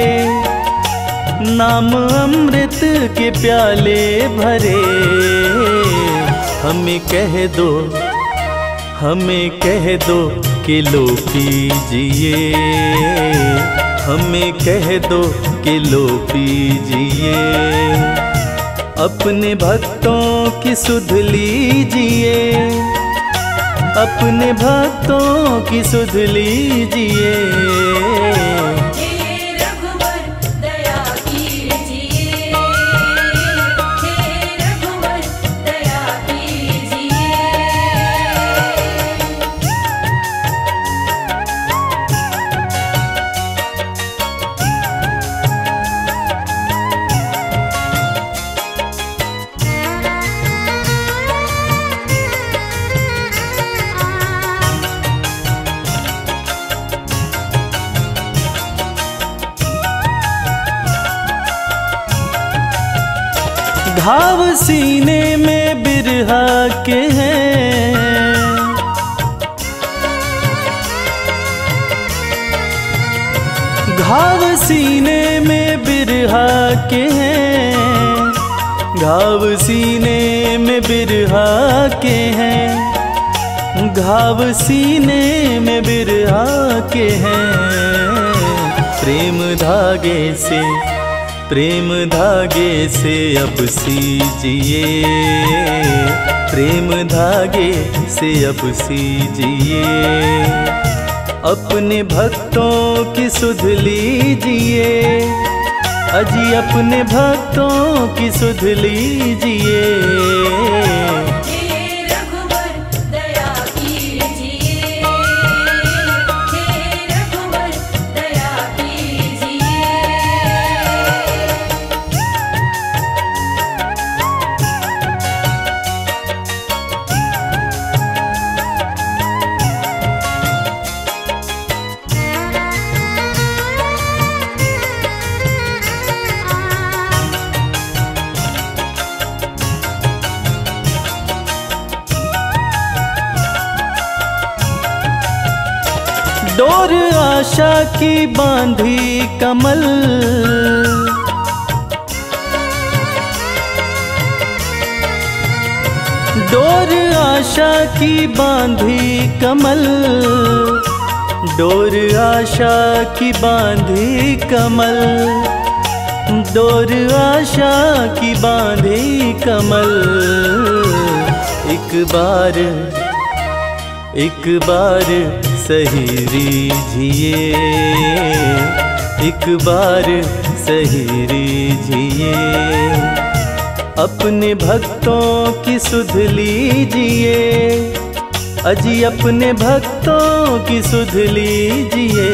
नाम अमृत के प्याले भरे। हमें कह दो, हमें कह दो कि लो पीजिए, हमें कह दो कि लो पीजिए, अपने भक्तों की सुध लीजिए, अपने भक्तों की सुध लीजिए। हे रघुवर दया कीजिये, हे रघुवर दया भाव सीने में बिरहा के हैं, घाव सीने में बिरहा के हैं, घाव सीने में बिरहा के हैं, घाव सीने में बिरहा के हैं। प्रेम धागे से, प्रेम धागे से अब सीजिए, प्रेम धागे से अब सीजिए, अपने भक्तों की सुध लीजिए, अजी अपने भक्तों की सुध लीजिए। डोर आशा की बांधी कमल, डोर आशा की बांधी कमल, डोर आशा की बांधी कमल, डोर आशा की बांधी कमल। एक बार सही रीझिए, एक बार सही रीझिए, अपने भक्तों की सुध लीजिए, अजी अपने भक्तों की सुध लीजिए।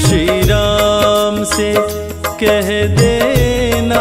श्री राम से कह देना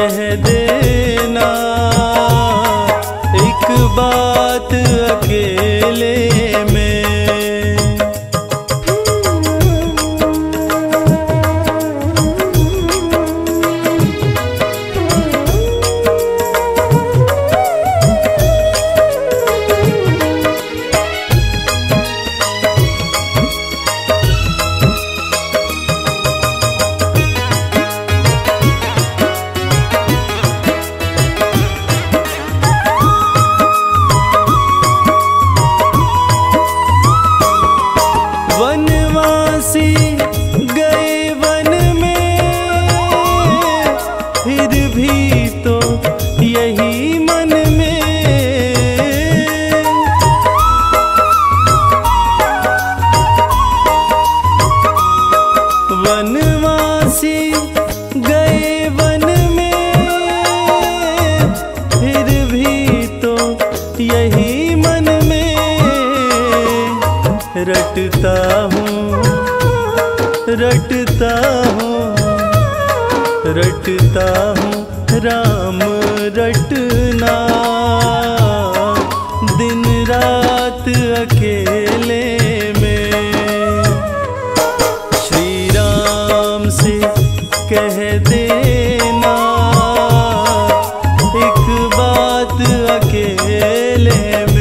कह देना एक बात अकेले में। रटता हूँ राम रटना दिन रात अकेले में। श्री राम से कह देना एक बात अकेले में।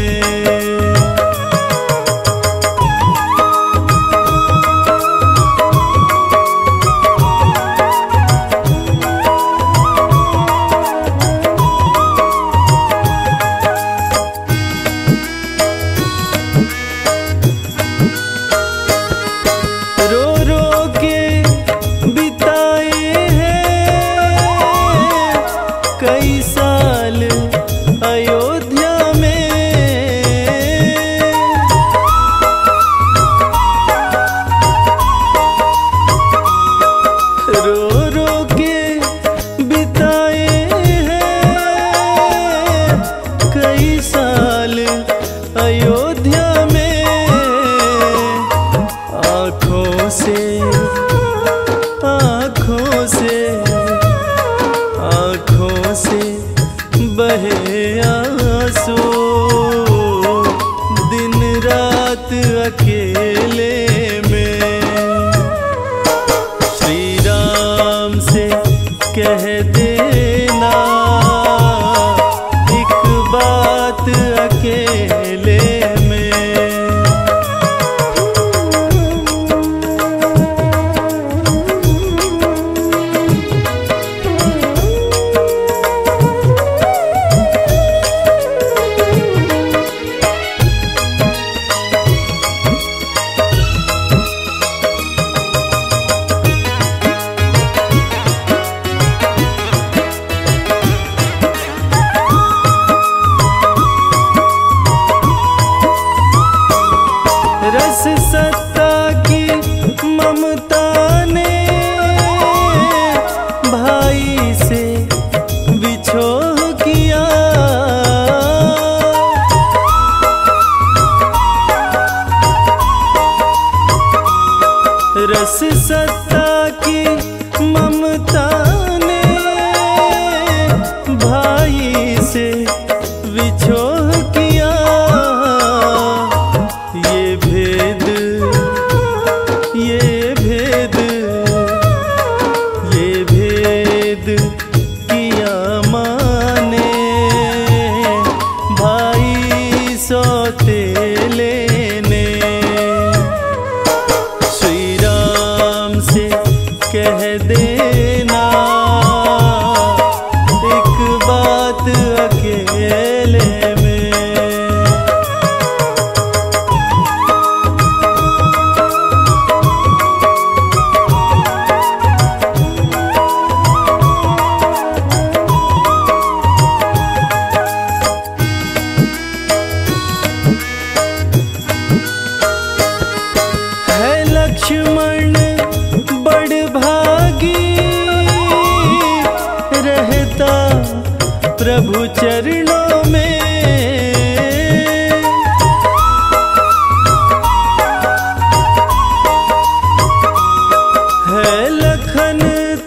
लखन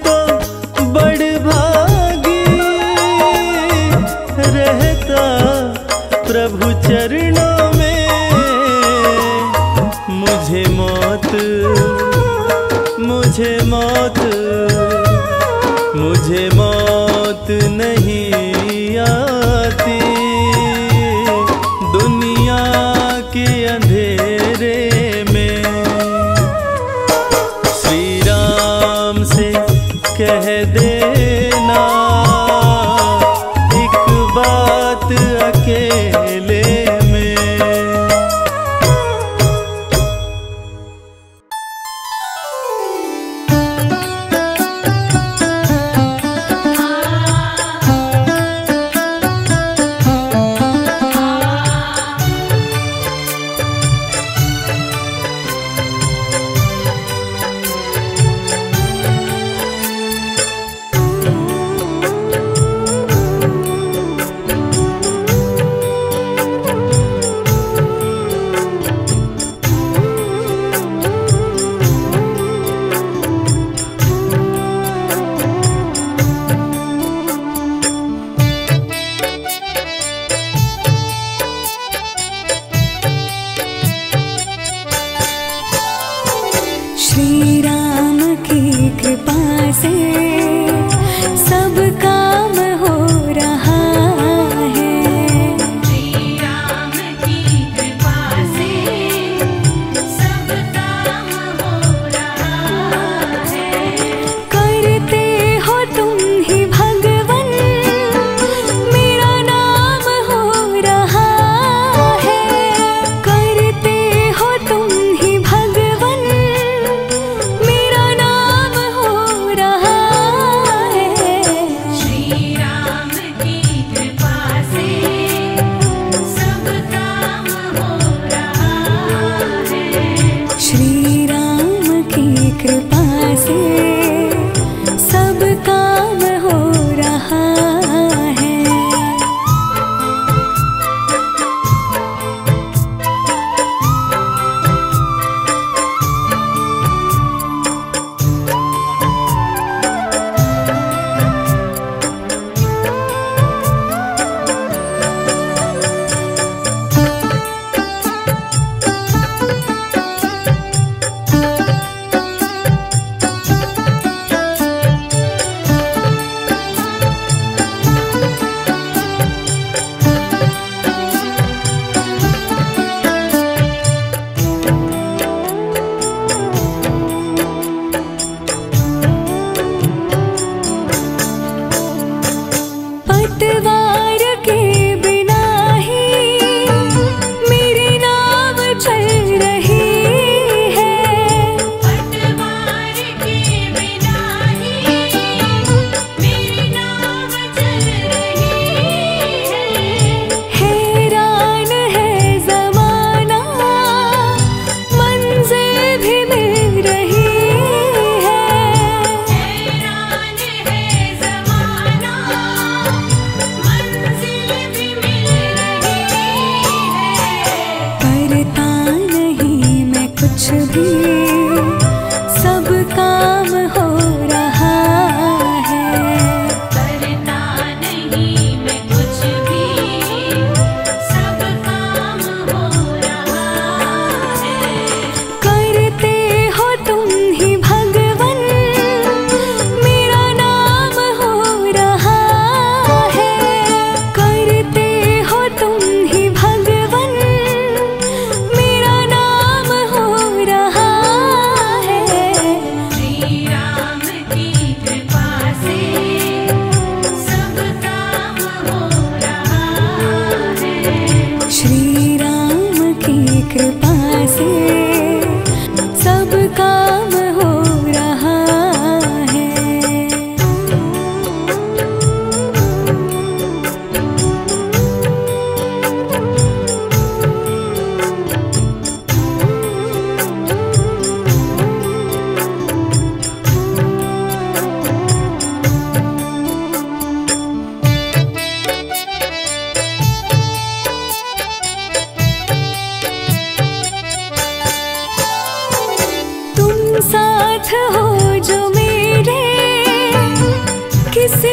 तो बड़ भागी चरणों में मुझे मौत नहीं आती। दुनिया के अंधेरे में श्री राम से कह देना एक बात अकेले में।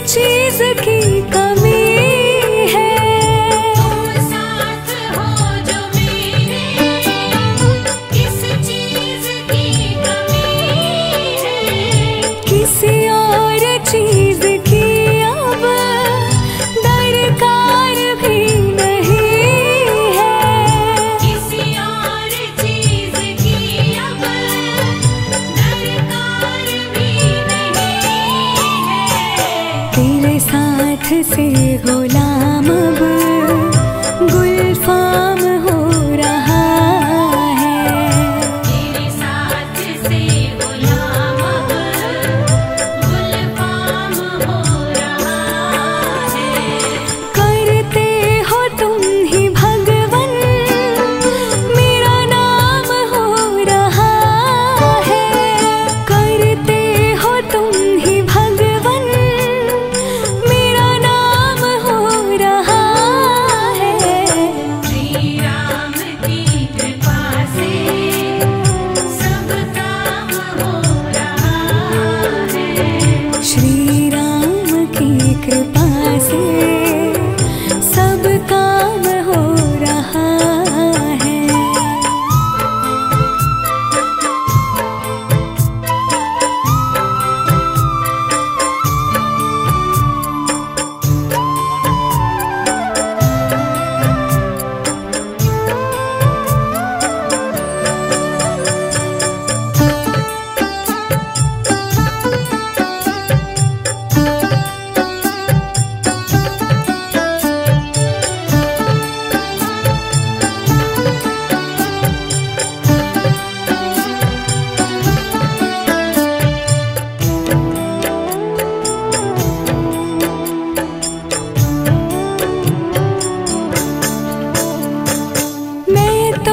चीज की कमी है तुम साथ हो हाथ से गुलाम गुलफाम हो रहा है, तेरे साथ से गुलाम गुलफाम हो रहा है। करते हो तुम ही भगवन मेरा नाम हो रहा है, करते हो तुम ही भगवन मेरा नाम हो रहा है। श्री राम की कृपा से सब काम हो रहा है, श्री राम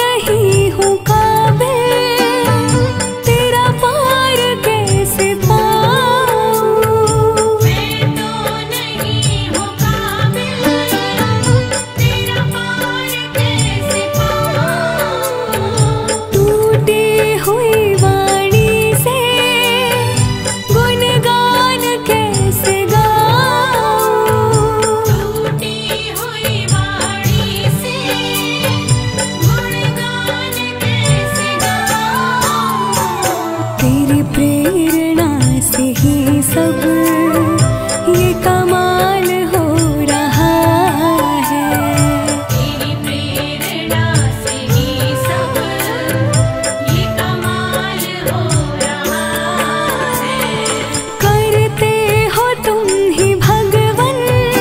की कृपा से सब काम हो रहा है। मैं तो नहीं हूँ काबिल, तेरा पार कैसे पाऊं, मैं तो नहीं हूँ काबिल, तेरा पार कैसे पाऊं। टूटी हुई वाणी से गुणगान कैसे गाऊं, टूटी हुई वाणी से गुणगान कैसे गाऊं। तेरी प्रेरणा से ही सब ये कमाल हो रहा है, तेरी प्रेरणा से ही सब ये कमाल हो रहा है। करते हो तुम ही भगवन मेरा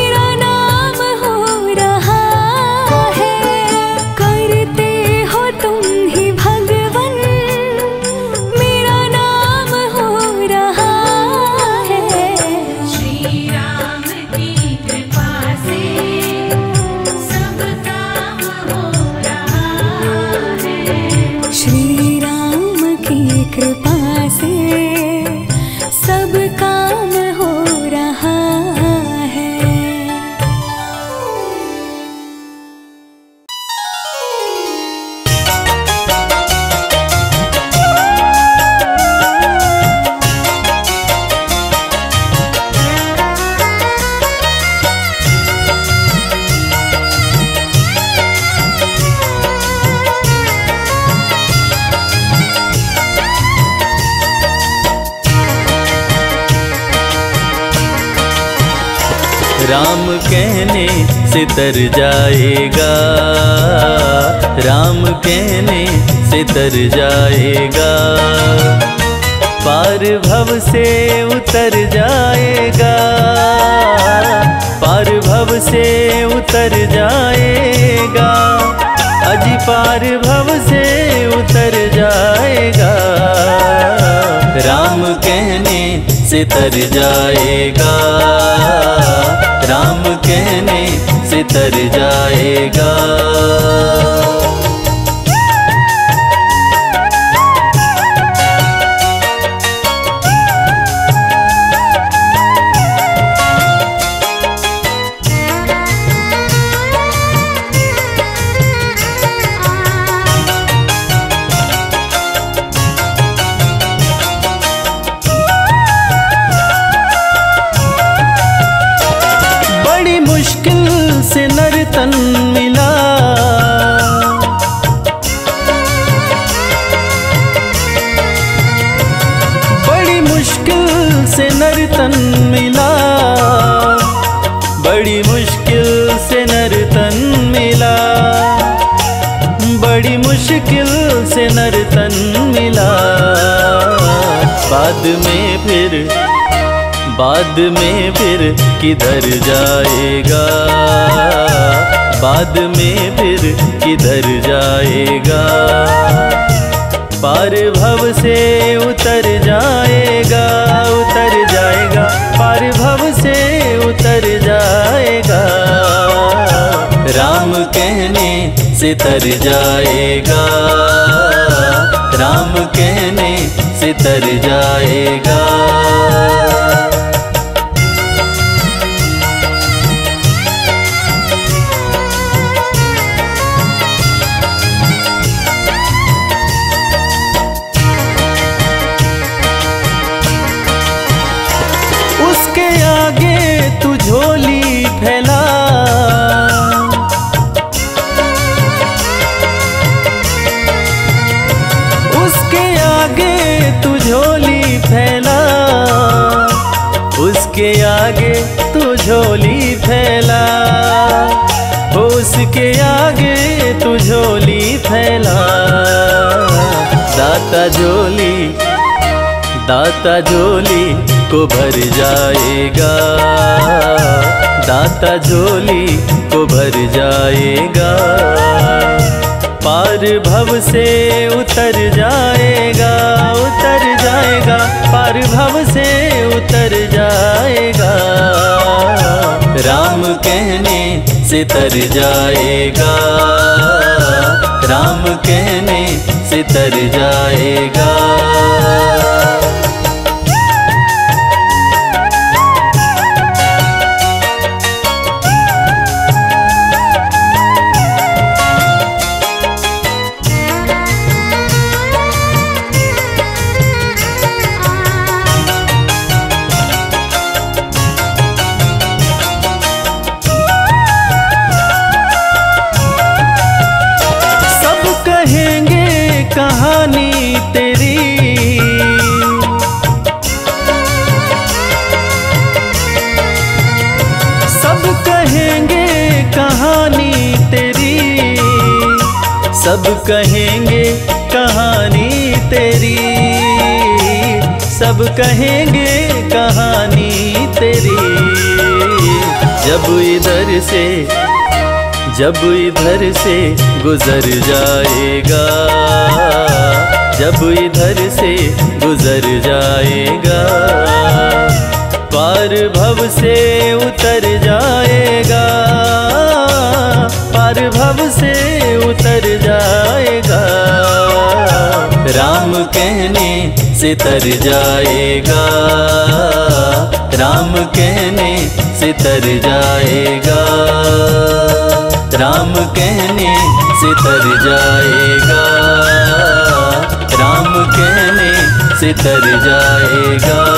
नाम हो रहा है, करते हो तुम ही भगवन मेरा नाम हो रहा है। श्री राम की कृपा से सब काम हो रहा है, श्री राम की कृपा से सब काम हो रहा है। राम कहने से तर जाएगा, राम कहने से तर जाएगा, पार भव से उतर जाएगा, पार भव से उतर जाएगा, अजी पार भव से उतर जाएगा। राम कहने से तर जाएगा, राम कहने से तर जाएगा। बड़ी मुश्किल से नर तन मिला, बड़ी मुश्किल से नर तन मिला, बड़ी मुश्किल से नर तन मिला, बड़ी मुश्किल से नर तन मिला, बाद में फिर बाद में फिर किधर जाएगा, बाद में फिर किधर जाएगा, पार भव से उतर जाएगा, उतर जाएगा, पार भव से उतर जाएगा, राम कहने से तर जाएगा, राम कहने से तर जाएगा। झोली फैला उसके आगे तू झोली फैला, दाता झोली को भर जाएगा, दाता झोली को भर जाएगा, पार भव से उतर जाएगा, उतर जाएगा, पार भव से उतर जाएगा, राम कहने से तर जाएगा, राम कहने से तर जाएगा। सब कहेंगे कहानी तेरी, सब कहेंगे कहानी तेरी, जब इधर से गुजर जाएगा, जब इधर से गुजर जाएगा, पार भव से उतर जाएगा, पार भव से उतर जाएगा, राम कहने से तर जाएगा, राम कहने से तर जाएगा, राम कहने से तर जाएगा, राम कहने से तर जाएगा।